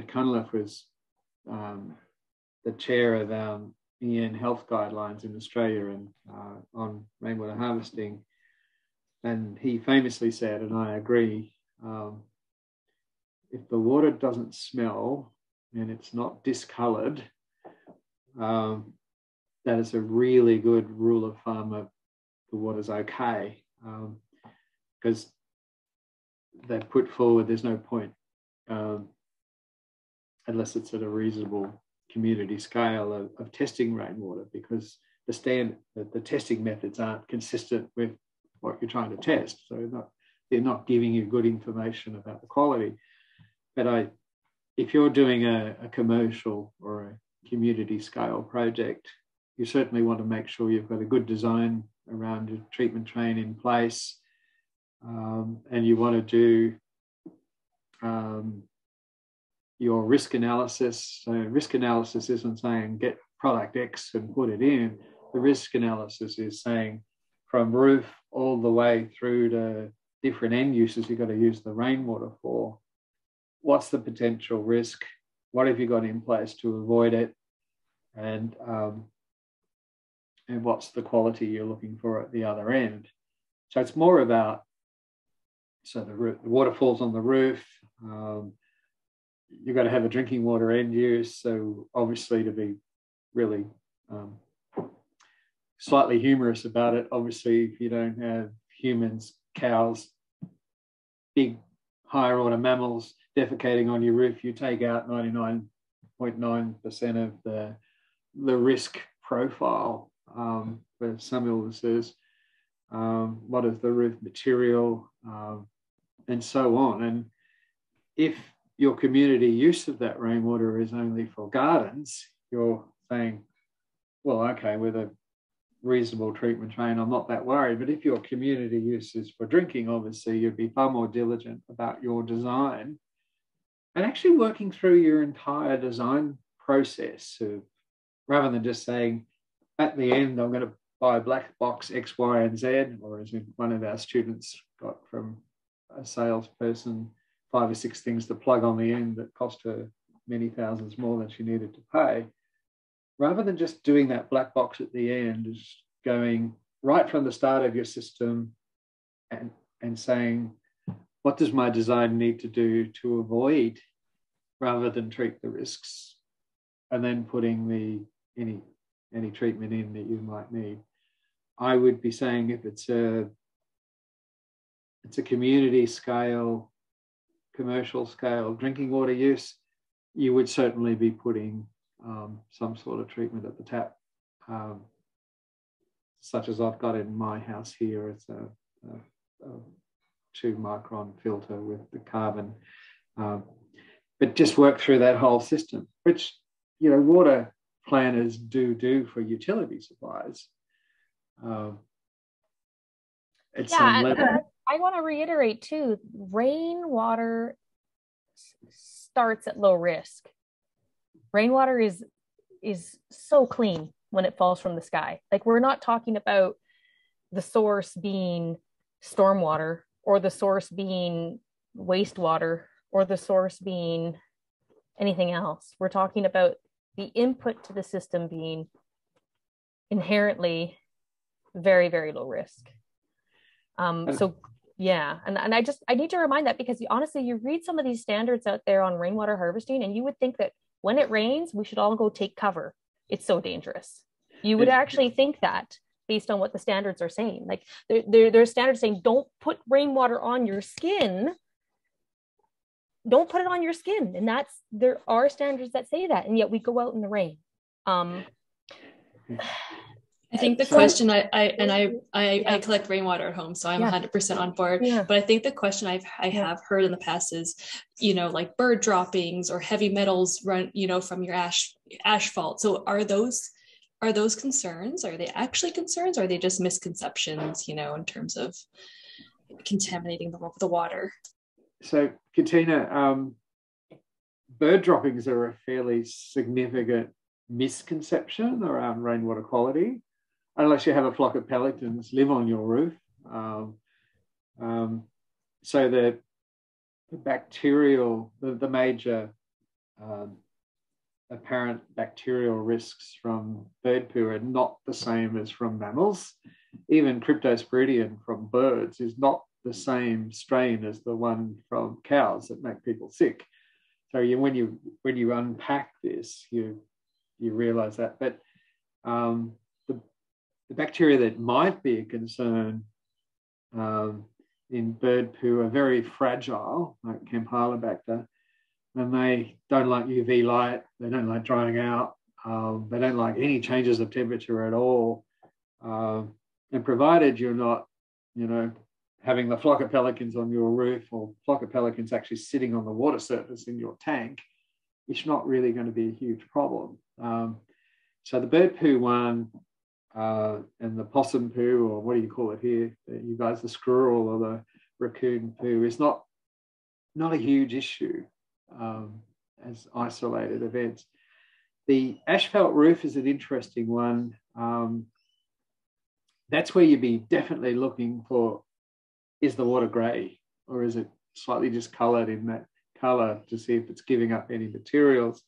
Cunliffe was the chair of EN Health Guidelines in Australia and on rainwater harvesting, and he famously said, and I agree, if the water doesn't smell and it's not discoloured, that is a really good rule of thumb of the water's okay, because they put forward there's no point unless it's at a reasonable community scale of testing rainwater, because the testing methods aren't consistent with what you're trying to test, so they're not giving you good information about the quality. But if you're doing a commercial or a community scale project, you certainly want to make sure you've got a good design around your treatment train in place, and you want to do your risk analysis. So risk analysis isn't saying get product X and put it in. The risk analysis is saying from roof all the way through to different end uses you've got to use the rainwater for. What's the potential risk? What have you got in place to avoid it? And what's the quality you're looking for at the other end? So it's more about, so the water falls on the roof. You've got to have a drinking water end use. So obviously, to be really slightly humorous about it, obviously if you don't have humans, cows, big higher order mammals defecating on your roof, you take out 99.9% of the risk profile for some illnesses. What is the roof material, and so on. And if your community use of that rainwater is only for gardens, you're saying, well, okay, with a reasonable treatment train, I'm not that worried. But if your community use is for drinking, obviously, you'd be far more diligent about your design and actually working through your entire design process, rather than just saying, at the end, I'm going to buy a black box X, Y, and Z, or as one of our students got from a salesperson, 5 or 6 things to plug on the end that cost her many thousands more than she needed to pay. Rather than just doing that black box at the end, is going right from the start of your system and saying, what does my design need to do to avoid, rather than treat the risks, and then putting the any treatment in that you might need. I would be saying, if it's a community scale, commercial scale drinking water use, you would certainly be putting some sort of treatment at the tap, such as I've got in my house here. It's a 2-micron filter with the carbon, but just work through that whole system, which, you know, water planners do for utility supplies. I want to reiterate too, rainwater starts at low risk. Rainwater is so clean when it falls from the sky. Like, we're not talking about the source being stormwater, or the source being wastewater, or the source being anything else. We're talking about the input to the system being inherently very, very low risk. So yeah, and I need to remind that, because honestly, you read some of these standards out there on rainwater harvesting, and you would think that when it rains, we should all go take cover. It's so dangerous. You would actually think that based on what the standards are saying. Like, there are standards saying, don't put rainwater on your skin. Don't put it on your skin. And there are standards that say that. And yet we go out in the rain. I think the question, I collect rainwater at home, so I'm 100% on board. Yeah. But I think the question I have heard in the past is, you know, like bird droppings or heavy metals run, you know, from your asphalt. So are those concerns? Are they actually concerns? Or are they just misconceptions, you know, in terms of contaminating the water? So, Katina, bird droppings are a fairly significant misconception around rainwater quality, unless you have a flock of pelicans live on your roof. So the bacterial, the major apparent bacterial risks from bird poo are not the same as from mammals. Even cryptosporidium from birds is not the same strain as the one from cows that make people sick. So when you unpack this, you realize that. But the bacteria that might be a concern in bird poo are very fragile, like Campylobacter, and they don't like UV light, they don't like drying out, they don't like any changes of temperature at all. And provided you're not, you know, having the flock of pelicans on your roof, or flock of pelicans actually sitting on the water surface in your tank, it's not really going to be a huge problem. So the bird poo one and the possum poo, or what do you call it here, you guys, the squirrel or the raccoon poo, is not a huge issue as isolated events. The asphalt roof is an interesting one. That's where you'd be definitely looking for, is the water grey, or is it slightly discoloured in that colour, to see if it's giving up any materials.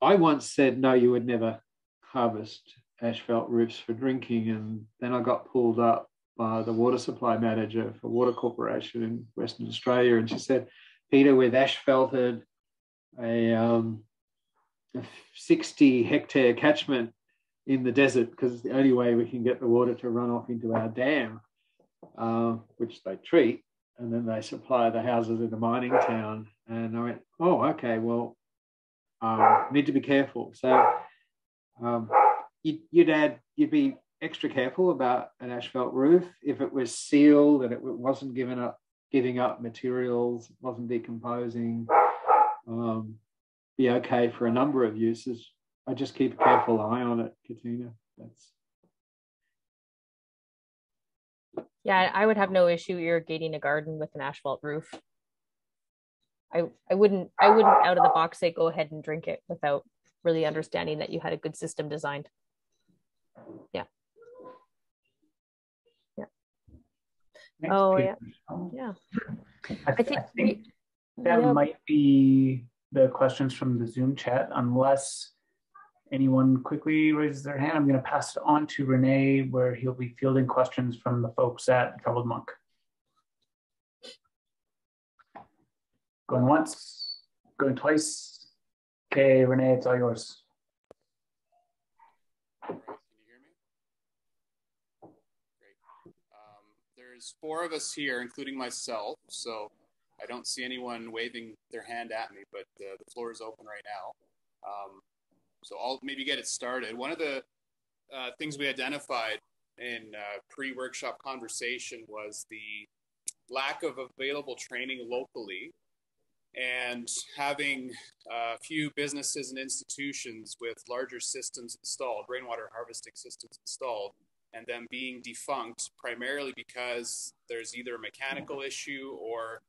I once said, no, you would never harvest asphalt roofs for drinking, and then I got pulled up by the water supply manager for Water Corporation in Western Australia, and she said, Peter, we've asphalted a 60-hectare catchment in the desert, because it's the only way we can get the water to run off into our dam, which they treat, and then they supply the houses in the mining town. And I went, oh, okay, well, need to be careful. So you'd be extra careful about an asphalt roof if it was sealed and it wasn't given up giving up materials, wasn't decomposing, be okay for a number of uses. I just keep a careful eye on it, Katina. Yeah, I would have no issue irrigating a garden with an asphalt roof. I wouldn't out of the box say go ahead and drink it without really understanding that you had a good system designed. Yeah. Yeah. Next I think that might be the questions from the Zoom chat, unless anyone quickly raises their hand. I'm going to pass it on to Renee, where he'll be fielding questions from the folks at Troubled Monk. Going once, going twice. Okay, Renee, it's all yours. Can you hear me? Great. There's four of us here, including myself, so I don't see anyone waving their hand at me, but the floor is open right now. So I'll maybe get it started. One of the things we identified in pre-workshop conversation was the lack of available training locally, and having a few businesses and institutions with larger systems installed, rainwater harvesting systems installed, and them being defunct primarily because there's either a mechanical issue or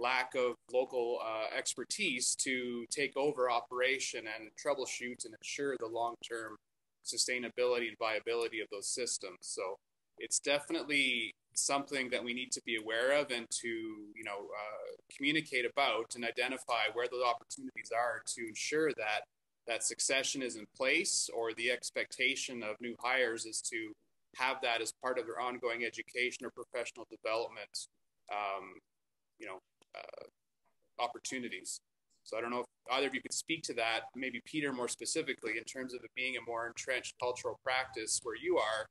lack of local expertise to take over operation and troubleshoot and ensure the long-term sustainability and viability of those systems. So it's definitely something that we need to be aware of and to, you know, communicate about and identify where those opportunities are to ensure that that succession is in place, or the expectation of new hires is to have that as part of their ongoing education or professional development, you know, opportunities. So I don't know if either of you could speak to that, maybe Peter more specifically, in terms of it being a more entrenched cultural practice where you are,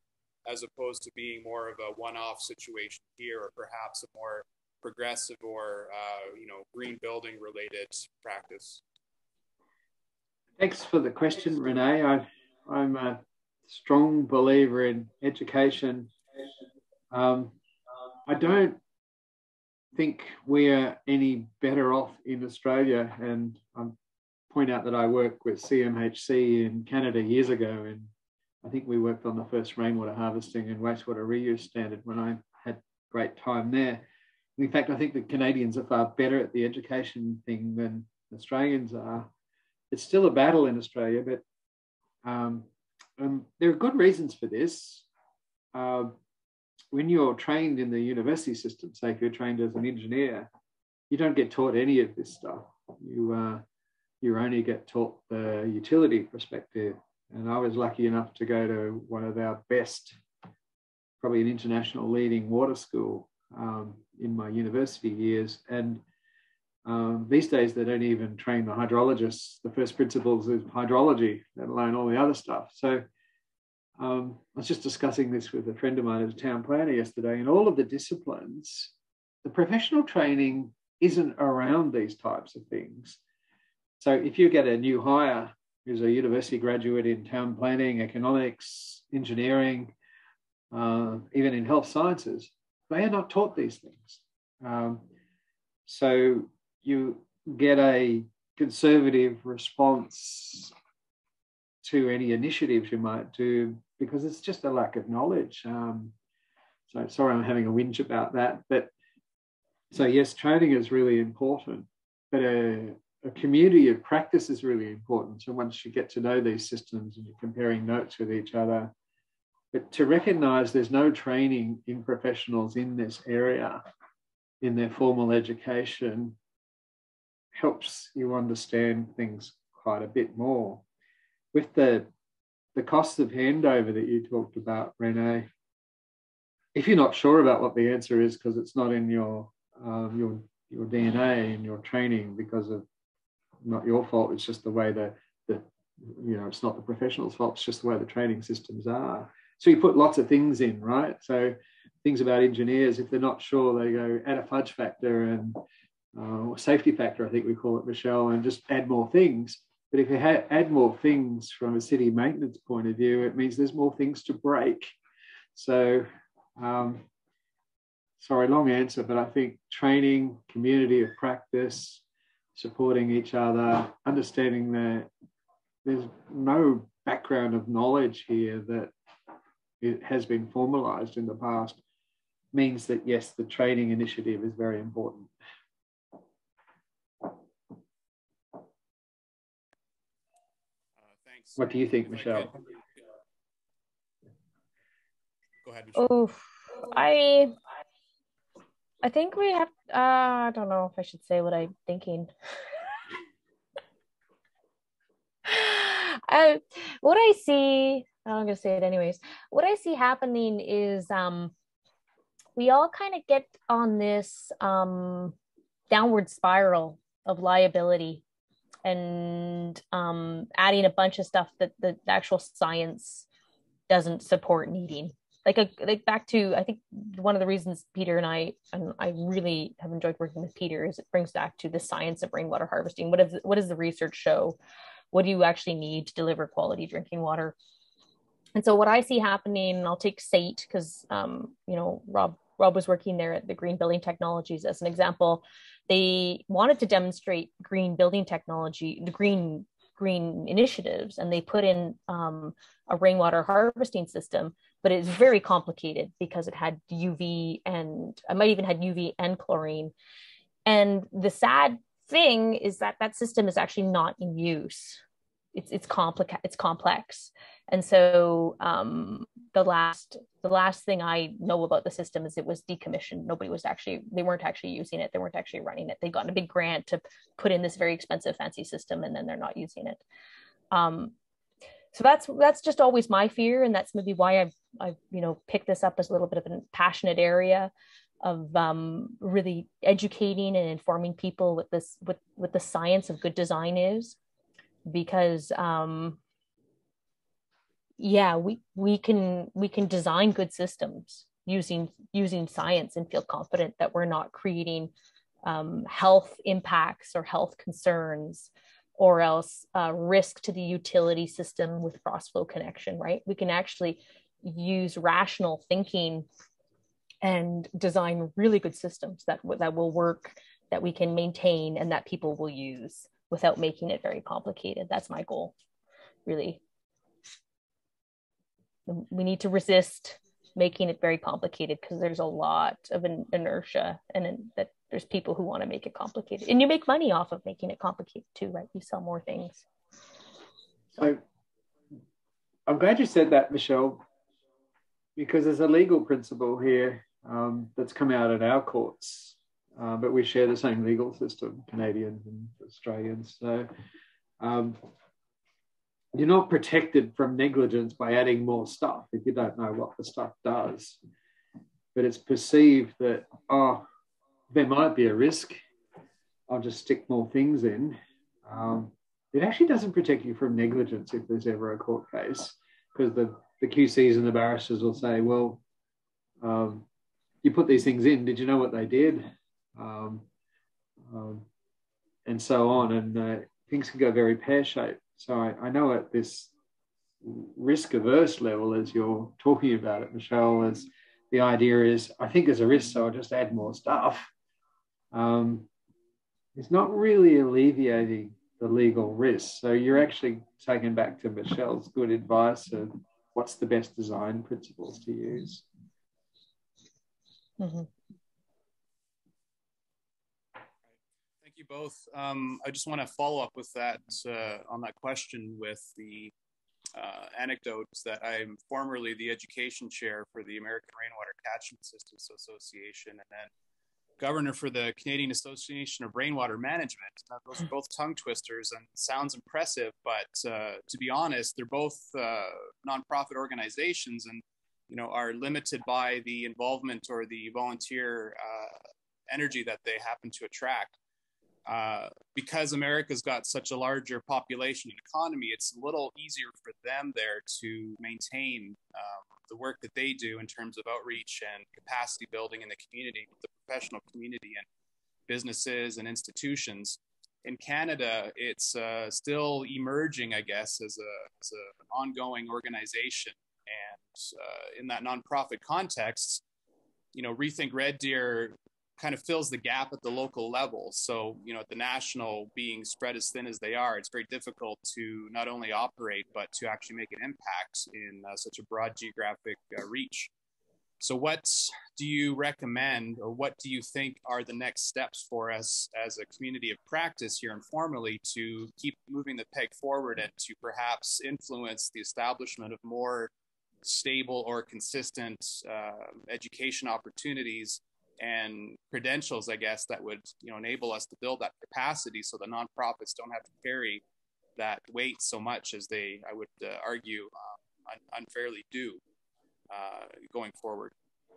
as opposed to being more of a one-off situation here, or perhaps a more progressive or, you know, green building related practice. Thanks for the question, Renee. I'm a strong believer in education. I don't think we are any better off in Australia, and I point out that I worked with CMHC in Canada years ago, and I think we worked on the first rainwater harvesting and wastewater reuse standard when I had great time there. In fact, I think the Canadians are far better at the education thing than Australians are. It's still a battle in Australia, but there are good reasons for this. When you're trained in the university system, say if you're trained as an engineer, you don't get taught any of this stuff. You only get taught the utility perspective. And I was lucky enough to go to one of our best, probably an international leading water school in my university years. And these days they don't even train the hydrologists. The first principles is hydrology, let alone all the other stuff. So I was just discussing this with a friend of mine as a town planner yesterday. In all of the disciplines, the professional training isn't around these types of things. So if you get a new hire who's a university graduate in town planning, economics, engineering, even in health sciences, they are not taught these things. So you get a conservative response to any initiatives you might do because it's just a lack of knowledge. So sorry, I'm having a whinge about that. But so yes, training is really important, but a community of practice is really important. So once you get to know these systems and you're comparing notes with each other, but to recognize there's no training in professionals in this area, in their formal education, helps you understand things quite a bit more. With the costs of handover that you talked about, Renee, if you're not sure about what the answer is because it's not in your DNA and your training, because of not your fault, it's just the way the you know, it's not the professional's fault, it's just the way the training systems are. So you put lots of things in, right? So things about engineers, if they're not sure, they go add a fudge factor and or safety factor, I think we call it, Michelle, and just add more things. But if you add more things from a city maintenance point of view, it means there's more things to break. So sorry, long answer, but I think training, community of practice, supporting each other, understanding that there's no background of knowledge here that it has been formalized in the past, means that, yes, the training initiative is very important. Thanks. What do you think, Michelle? Go ahead, Michelle. Oh, I think we have, I don't know if I should say what I'm thinking. What I see, I'm going to say it anyways, what I see happening is we all kind of get on this downward spiral of liability and adding a bunch of stuff that the actual science doesn't support needing. Like back to, I think one of the reasons Peter and I really have enjoyed working with Peter is it brings back to the science of rainwater harvesting. What does the research show? What do you actually need to deliver quality drinking water? And so what I see happening, I'll take SAIT because, you know, Rob was working there at the Green Building Technologies as an example. They wanted to demonstrate green building technology, the green initiatives, and they put in a rainwater harvesting system, but it's very complicated because it had UV and I might even had UV and chlorine. And the sad thing is that that system is actually not in use. It's complex. And so the last thing I know about the system is it was decommissioned. Nobody was actually, they weren't actually using it. They weren't actually running it. They got a big grant to put in this very expensive, fancy system, and then they're not using it. So that's just always my fear. And that's maybe why I've you know, picked this up as a little bit of a passionate area of really educating and informing people with this, with the science of good design is, because yeah, we can design good systems using science and feel confident that we're not creating health impacts or health concerns or else risk to the utility system with frost flow connection, right? We can actually use rational thinking and design really good systems that will work, that we can maintain, and that people will use without making it very complicated. That's my goal, really. We need to resist making it very complicated because there's a lot of inertia, and that there's people who want to make it complicated. And you make money off of making it complicated too, right? You sell more things. So I'm glad you said that, Michelle, because there's a legal principle here that's come out in our courts, but we share the same legal system, Canadians and Australians. So you're not protected from negligence by adding more stuff if you don't know what the stuff does. But it's perceived that, oh, there might be a risk, I'll just stick more things in. It actually doesn't protect you from negligence if there's ever a court case, because the QCs and the barristers will say, well, you put these things in, did you know what they did? And so on, and things can go very pear-shaped. So I know at this risk-averse level, as you're talking about it, Michelle, is the idea is, I think there's a risk, so I'll just add more stuff. It's not really alleviating the legal risk. So you're actually taken back to Michelle's good advice of what's the best design principles to use. Mm-hmm. Thank you both. I just want to follow up with that on that question with the anecdotes that I'm formerly the education chair for the American Rainwater Catchment Systems Association, and then governor for the Canadian Association of Rainwater Management. Now, those are both tongue twisters and sounds impressive, but to be honest, they're both nonprofit organizations, and you know, are limited by the involvement or the volunteer energy that they happen to attract. Because America's got such a larger population and economy, it's a little easier for them there to maintain the work that they do in terms of outreach and capacity building in the community, the professional community and businesses and institutions. In Canada, it's still emerging, I guess, as an ongoing organization. And in that nonprofit context, you know, Rethink Red Deer kind of fills the gap at the local level. So, you know, at the national, being spread as thin as they are, it's very difficult to not only operate, but to actually make an impact in such a broad geographic reach. So what do you recommend, or what do you think are the next steps for us as a community of practice here informally to keep moving the peg forward and to perhaps influence the establishment of more stable or consistent education opportunities and credentials, I guess, that would, you know, enable us to build that capacity so the nonprofits don't have to carry that weight so much as they, I would argue, unfairly do going forward.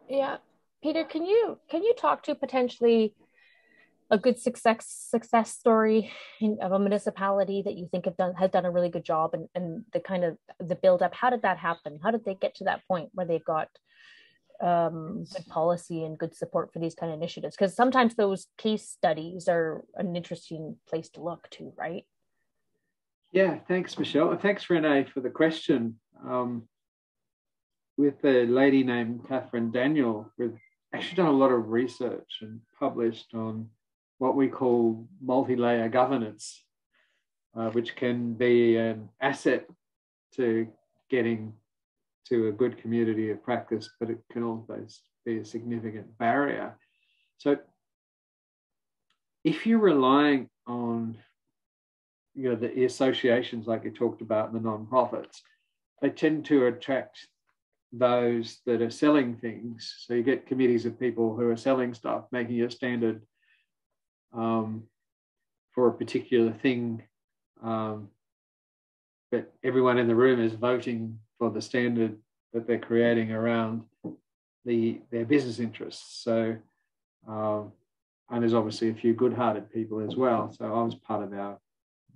Yeah, Peter, can you talk to potentially a good success story of a municipality that you think has done a really good job, and the kind of the build up? How did that happen? How did they get to that point where they've got good policy and good support for these kind of initiatives? Because sometimes those case studies are an interesting place to look to, right? Yeah, thanks, Michelle. And thanks, Renee, for the question. With a lady named Catherine Daniel, we've actually done a lot of research and published on what we call multi-layer governance, which can be an asset to getting to a good community of practice, but it can always be a significant barrier. So if you're relying on, you know, the associations like you talked about, the non-profits, they tend to attract those that are selling things. So you get committees of people who are selling stuff, making a standard for a particular thing, but everyone in the room is voting for the standard that they're creating around their business interests. So, and there's obviously a few good-hearted people as well. So I was part of our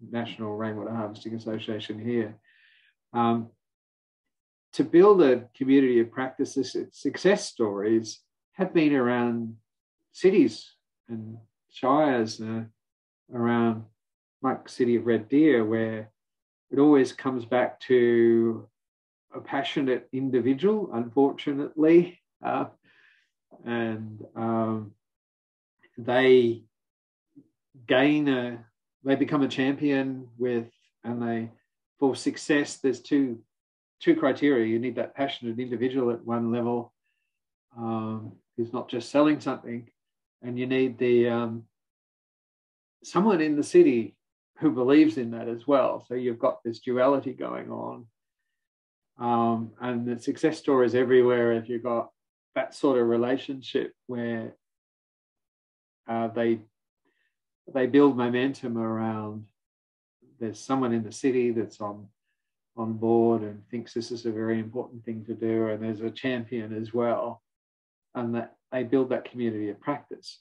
National Rainwater Harvesting Association here. To build a community of practices, success stories have been around cities and shires, around like City of Red Deer, where it always comes back to a passionate individual, unfortunately, they gain they become a champion with, and they, for success, there's two criteria. You need that passionate individual at one level, who's not just selling something, and you need the someone in the city who believes in that as well. So you've got this duality going on. And the success stories everywhere, if you've got that sort of relationship where they build momentum around, there's someone in the city that's on board and thinks this is a very important thing to do, and there's a champion as well, and that they build that community of practice.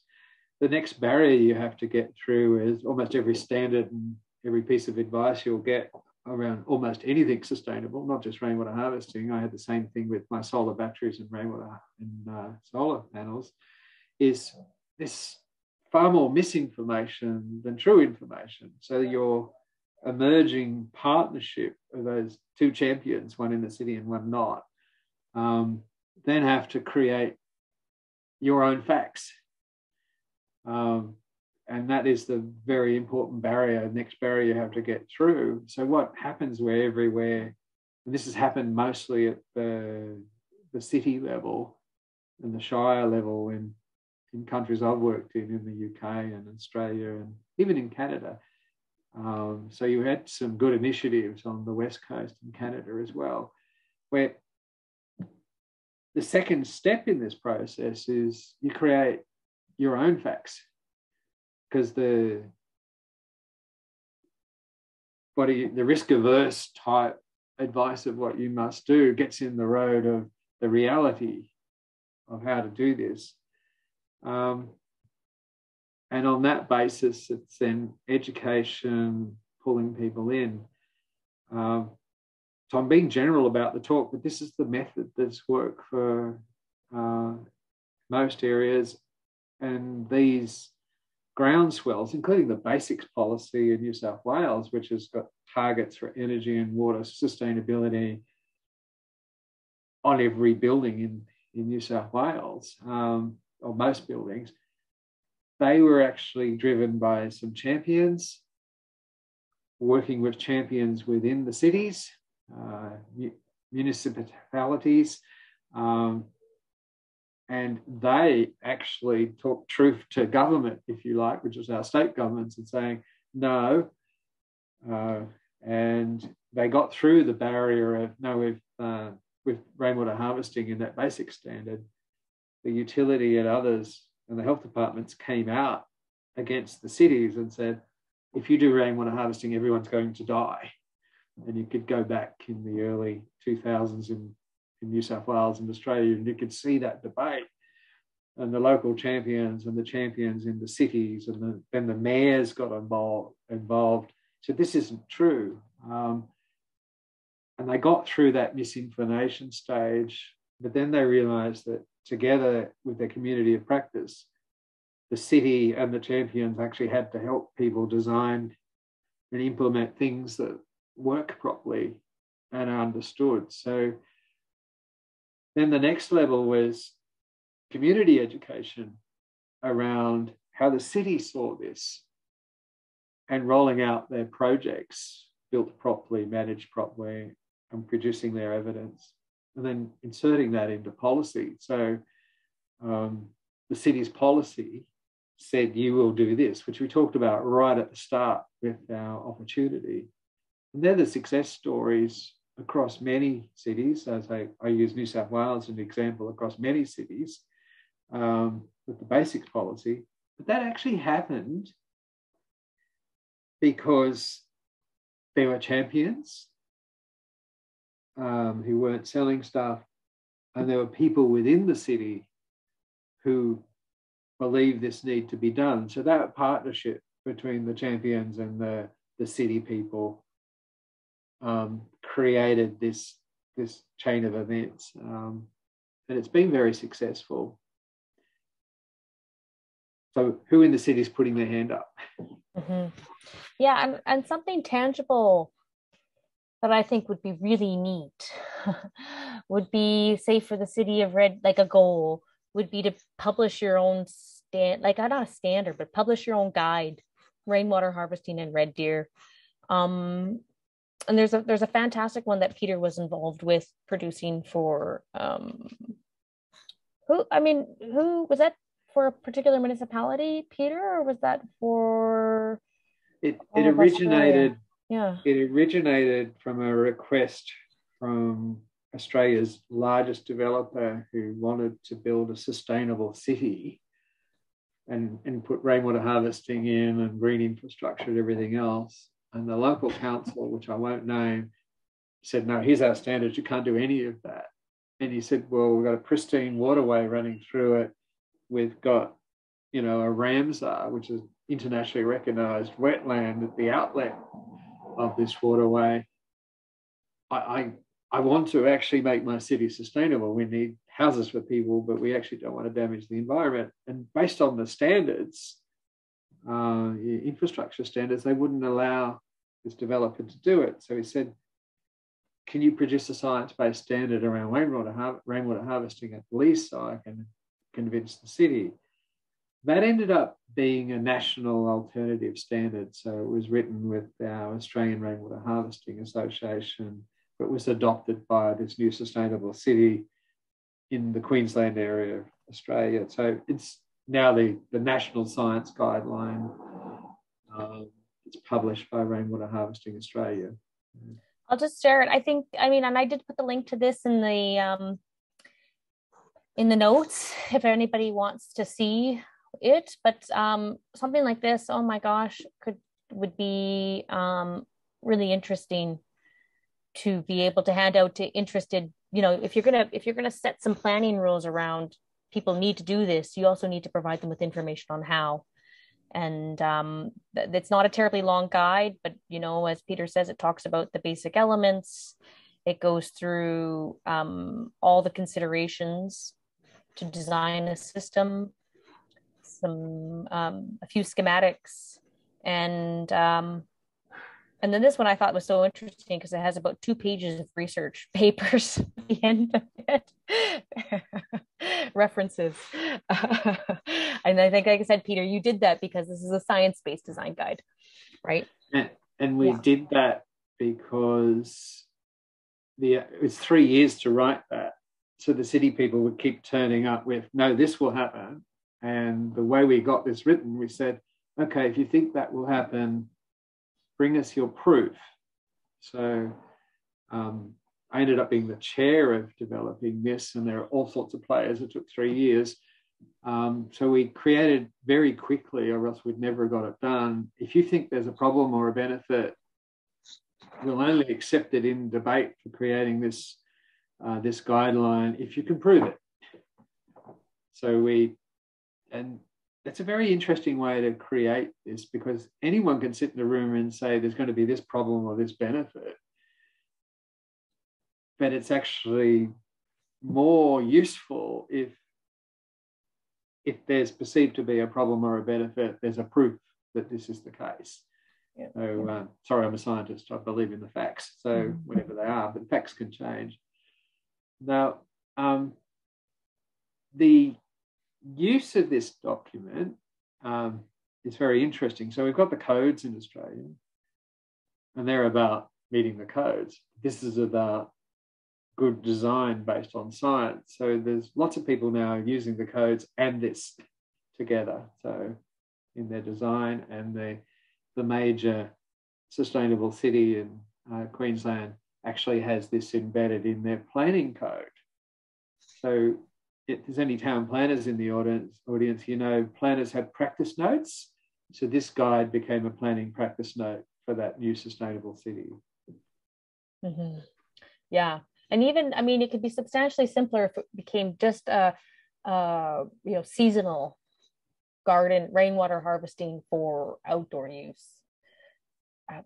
The next barrier you have to get through is almost every standard and every piece of advice you'll get around almost anything sustainable, not just rainwater harvesting. I had the same thing with my solar batteries and rainwater and solar panels, is there's far more misinformation than true information. So your emerging partnership of those two champions, one in the city and one not, then have to create your own facts. And that is the very important barrier, next barrier you have to get through. So what happens where everywhere, and this has happened mostly at the city level and the shire level in countries I've worked in the UK and Australia and even in Canada. So you had some good initiatives on the West Coast and Canada as well, where the second step in this process is you create your own facts. Because the risk-averse type advice of what you must do gets in the road of the reality of how to do this. And on that basis, it's then education, pulling people in. So I'm being general about the talk, but this is the method that's worked for most areas. And these groundswells, including the BASICS policy in New South Wales, which has got targets for energy and water sustainability on every building in New South Wales, or most buildings, they were actually driven by some champions, working with champions within the cities, municipalities, and they actually talked truth to government, if you like, which was our state governments, and saying no. And they got through the barrier of no, with rainwater harvesting in that basic standard, the utility and others and the health departments came out against the cities and said, if you do rainwater harvesting, everyone's going to die. And you could go back in the early 2000s in New South Wales and Australia, and you could see that debate. And the local champions and the champions in the cities, and then the mayors got involved. So this isn't true. And they got through that misinformation stage, but then they realized that together with their community of practice, the city and the champions actually had to help people design and implement things that work properly and are understood. So then the next level was community education around how the city saw this and rolling out their projects built properly, managed properly, and producing their evidence, and then inserting that into policy. So the city's policy said, you will do this, which we talked about right at the start with our opportunity. And they're the success stories across many cities. As I use New South Wales as an example, across many cities with the basics policy. But that actually happened because there were champions who weren't selling stuff, and there were people within the city who believed this need to be done. So that partnership between the champions and the city people created this chain of events. And it's been very successful. So who in the city is putting their hand up? Mm-hmm. Yeah, and something tangible that I think would be really neat would be, say, for the City of Red, like a goal would be to publish your own publish your own guide, rainwater harvesting in Red Deer. And there's a fantastic one that Peter was involved with producing for who was that? For a particular municipality, Peter, or was that for? It originated. Yeah. It originated from a request from Australia's largest developer who wanted to build a sustainable city, and put rainwater harvesting in and green infrastructure and everything else. And the local council, which I won't name, said, "No, here's our standards. You can't do any of that." And he said, "Well, we've got a pristine waterway running through it. We've got, a Ramsar, which is internationally recognised wetland at the outlet of this waterway. I want to actually make my city sustainable. We need houses for people, but we actually don't want to damage the environment." And based on the standards, infrastructure standards, they wouldn't allow this developer to do it. So he said, "Can you produce a science-based standard around rainwater harvesting at the least, so I can convince the city?" That ended up being a national alternative standard. So it was written with our Australian Rainwater Harvesting Association, but was adopted by this new sustainable city in the Queensland area of Australia. So it's now the national science guideline. It's published by Rainwater Harvesting Australia. I'll just share it. And I did put the link to this in the notes if anybody wants to see it, but something like this, oh my gosh, would be really interesting to be able to hand out to interested, if you're gonna set some planning rules around people need to do this, you also need to provide them with information on how. And it's not a terribly long guide, but as Peter says, it talks about the basic elements. It goes through all the considerations to design a system, a few schematics, and And then this one I thought was so interesting because it has about 2 pages of research papers at the end of it, references. And I think, like I said, Peter, you did that because this is a science-based design guide, right? And we did that because it was 3 years to write that. So the city people would keep turning up with, no, this will happen. And the way we got this written, we said, okay, if you think that will happen, bring us your proof. So I ended up being the chair of developing this, and there are all sorts of players. It took 3 years. So we created very quickly, or else we'd never got it done. If you think there's a problem or a benefit, we'll only accept it in debate for creating this, this guideline if you can prove it. So that's a very interesting way to create this, because anyone can sit in a room and say there's going to be this problem or this benefit, but it's actually more useful if there's perceived to be a problem or a benefit, there's a proof that this is the case. Yeah. So, sorry, I'm a scientist. I believe in the facts, so whatever they are, but facts can change. Now, the use of this document is very interesting. So we've got the codes in Australia, and they're about meeting the codes. This is about good design based on science. So there's lots of people now using the codes and this together. So in their design, and the major sustainable city in Queensland actually has this embedded in their planning code. So if there's any town planners in the audience, you know, planners have practice notes. So this guide became a planning practice note for that new sustainable city. Mm-hmm. Yeah. And even, I mean, it could be substantially simpler if it became just a you know, seasonal garden, rainwater harvesting for outdoor use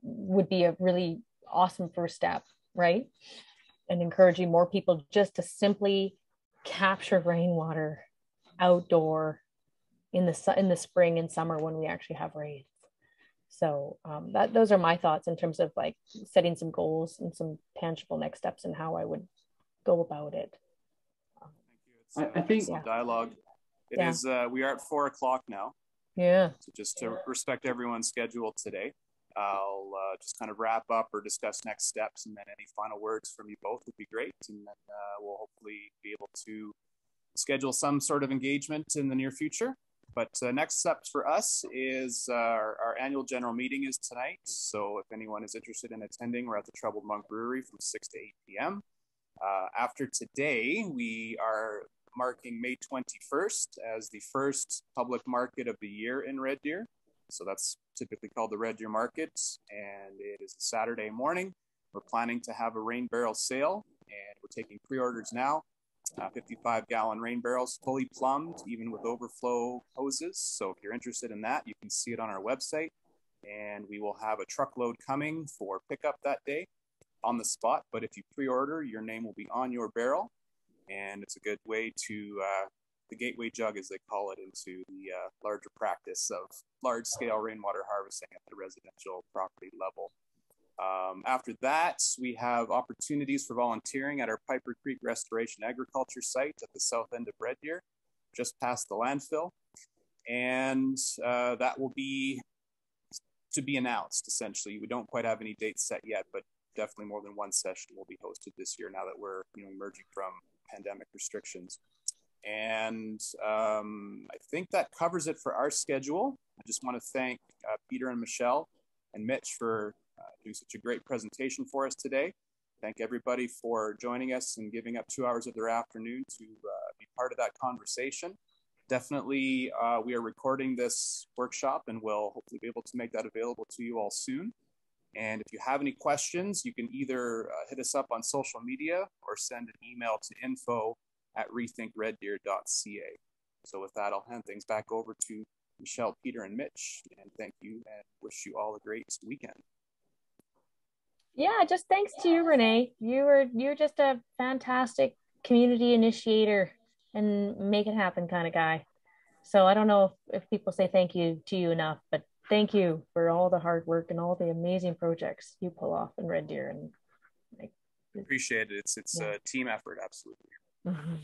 would be a really awesome first step, right? And encouraging more people just to simply capture rainwater outdoor in the spring and summer when we actually have rains. So those are my thoughts in terms of like setting some goals and some tangible next steps and how I would go about it. Thank you. I think dialogue. It is. We are at 4 o'clock now. Yeah. So just to respect everyone's schedule today, I'll just kind of wrap up or discuss next steps, and then any final words from you both would be great. And then we'll hopefully be able to schedule some sort of engagement in the near future. But next steps for us is our annual general meeting is tonight. So if anyone is interested in attending, we're at the Troubled Monk Brewery from 6 to 8 p.m. After today, we are marking May 21st as the first public market of the year in Red Deer. So that's typically called the Red Deer Market, and it is a Saturday morning. We're planning to have a rain barrel sale, and we're taking pre-orders now. 55-gallon rain barrels, fully plumbed, even with overflow hoses. So if you're interested in that, you can see it on our website. And we will have a truckload coming for pickup that day on the spot. But if you pre-order, your name will be on your barrel. And it's a good way to the gateway jug, as they call it, into the larger practice of large-scale rainwater harvesting at the residential property level. After that, we have opportunities for volunteering at our Piper Creek Restoration Agriculture site at the south end of Red Deer, just past the landfill. And that will be to be announced, essentially. We don't quite have any dates set yet, but definitely more than one session will be hosted this year now that we're emerging from pandemic restrictions. And I think that covers it for our schedule. I just want to thank Peter and Michelle and Mitch for doing such a great presentation for us today. Thank everybody for joining us and giving up 2 hours of their afternoon to be part of that conversation. Definitely, we are recording this workshop and we'll hopefully be able to make that available to you all soon. And if you have any questions, you can either hit us up on social media or send an email to info@rethinkreddeer.ca. So with that, I'll hand things back over to Michelle, Peter, and Mitch, and thank you and wish you all a great weekend. Yeah, just thanks to you, Renee. You're just a fantastic community initiator and make it happen kind of guy. So I don't know if people say thank you to you enough, but thank you for all the hard work and all the amazing projects you pull off in Red Deer. And like, appreciate it. It's yeah, a team effort, absolutely. Mm-hmm.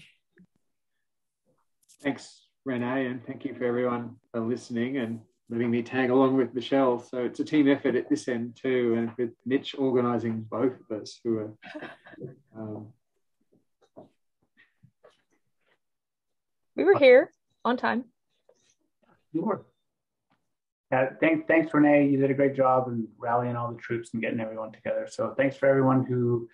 Thanks, Renee, and thank you for everyone for listening and letting me tag along with Michelle. So it's a team effort at this end too, and with Mitch organising both of us who are... we were here on time. Sure. Thanks, Renee. You did a great job in rallying all the troops and getting everyone together. So thanks for everyone who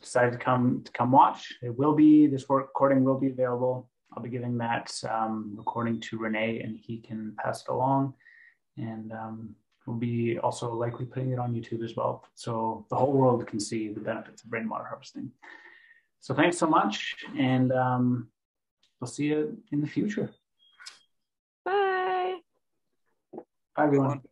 decided to come watch. It will be, this recording will be available. I'll be giving that recording to Renee, and he can pass it along. And we'll be also likely putting it on YouTube as well, so the whole world can see the benefits of rainwater harvesting. So thanks so much, and we'll see you in the future. Bye, everyone.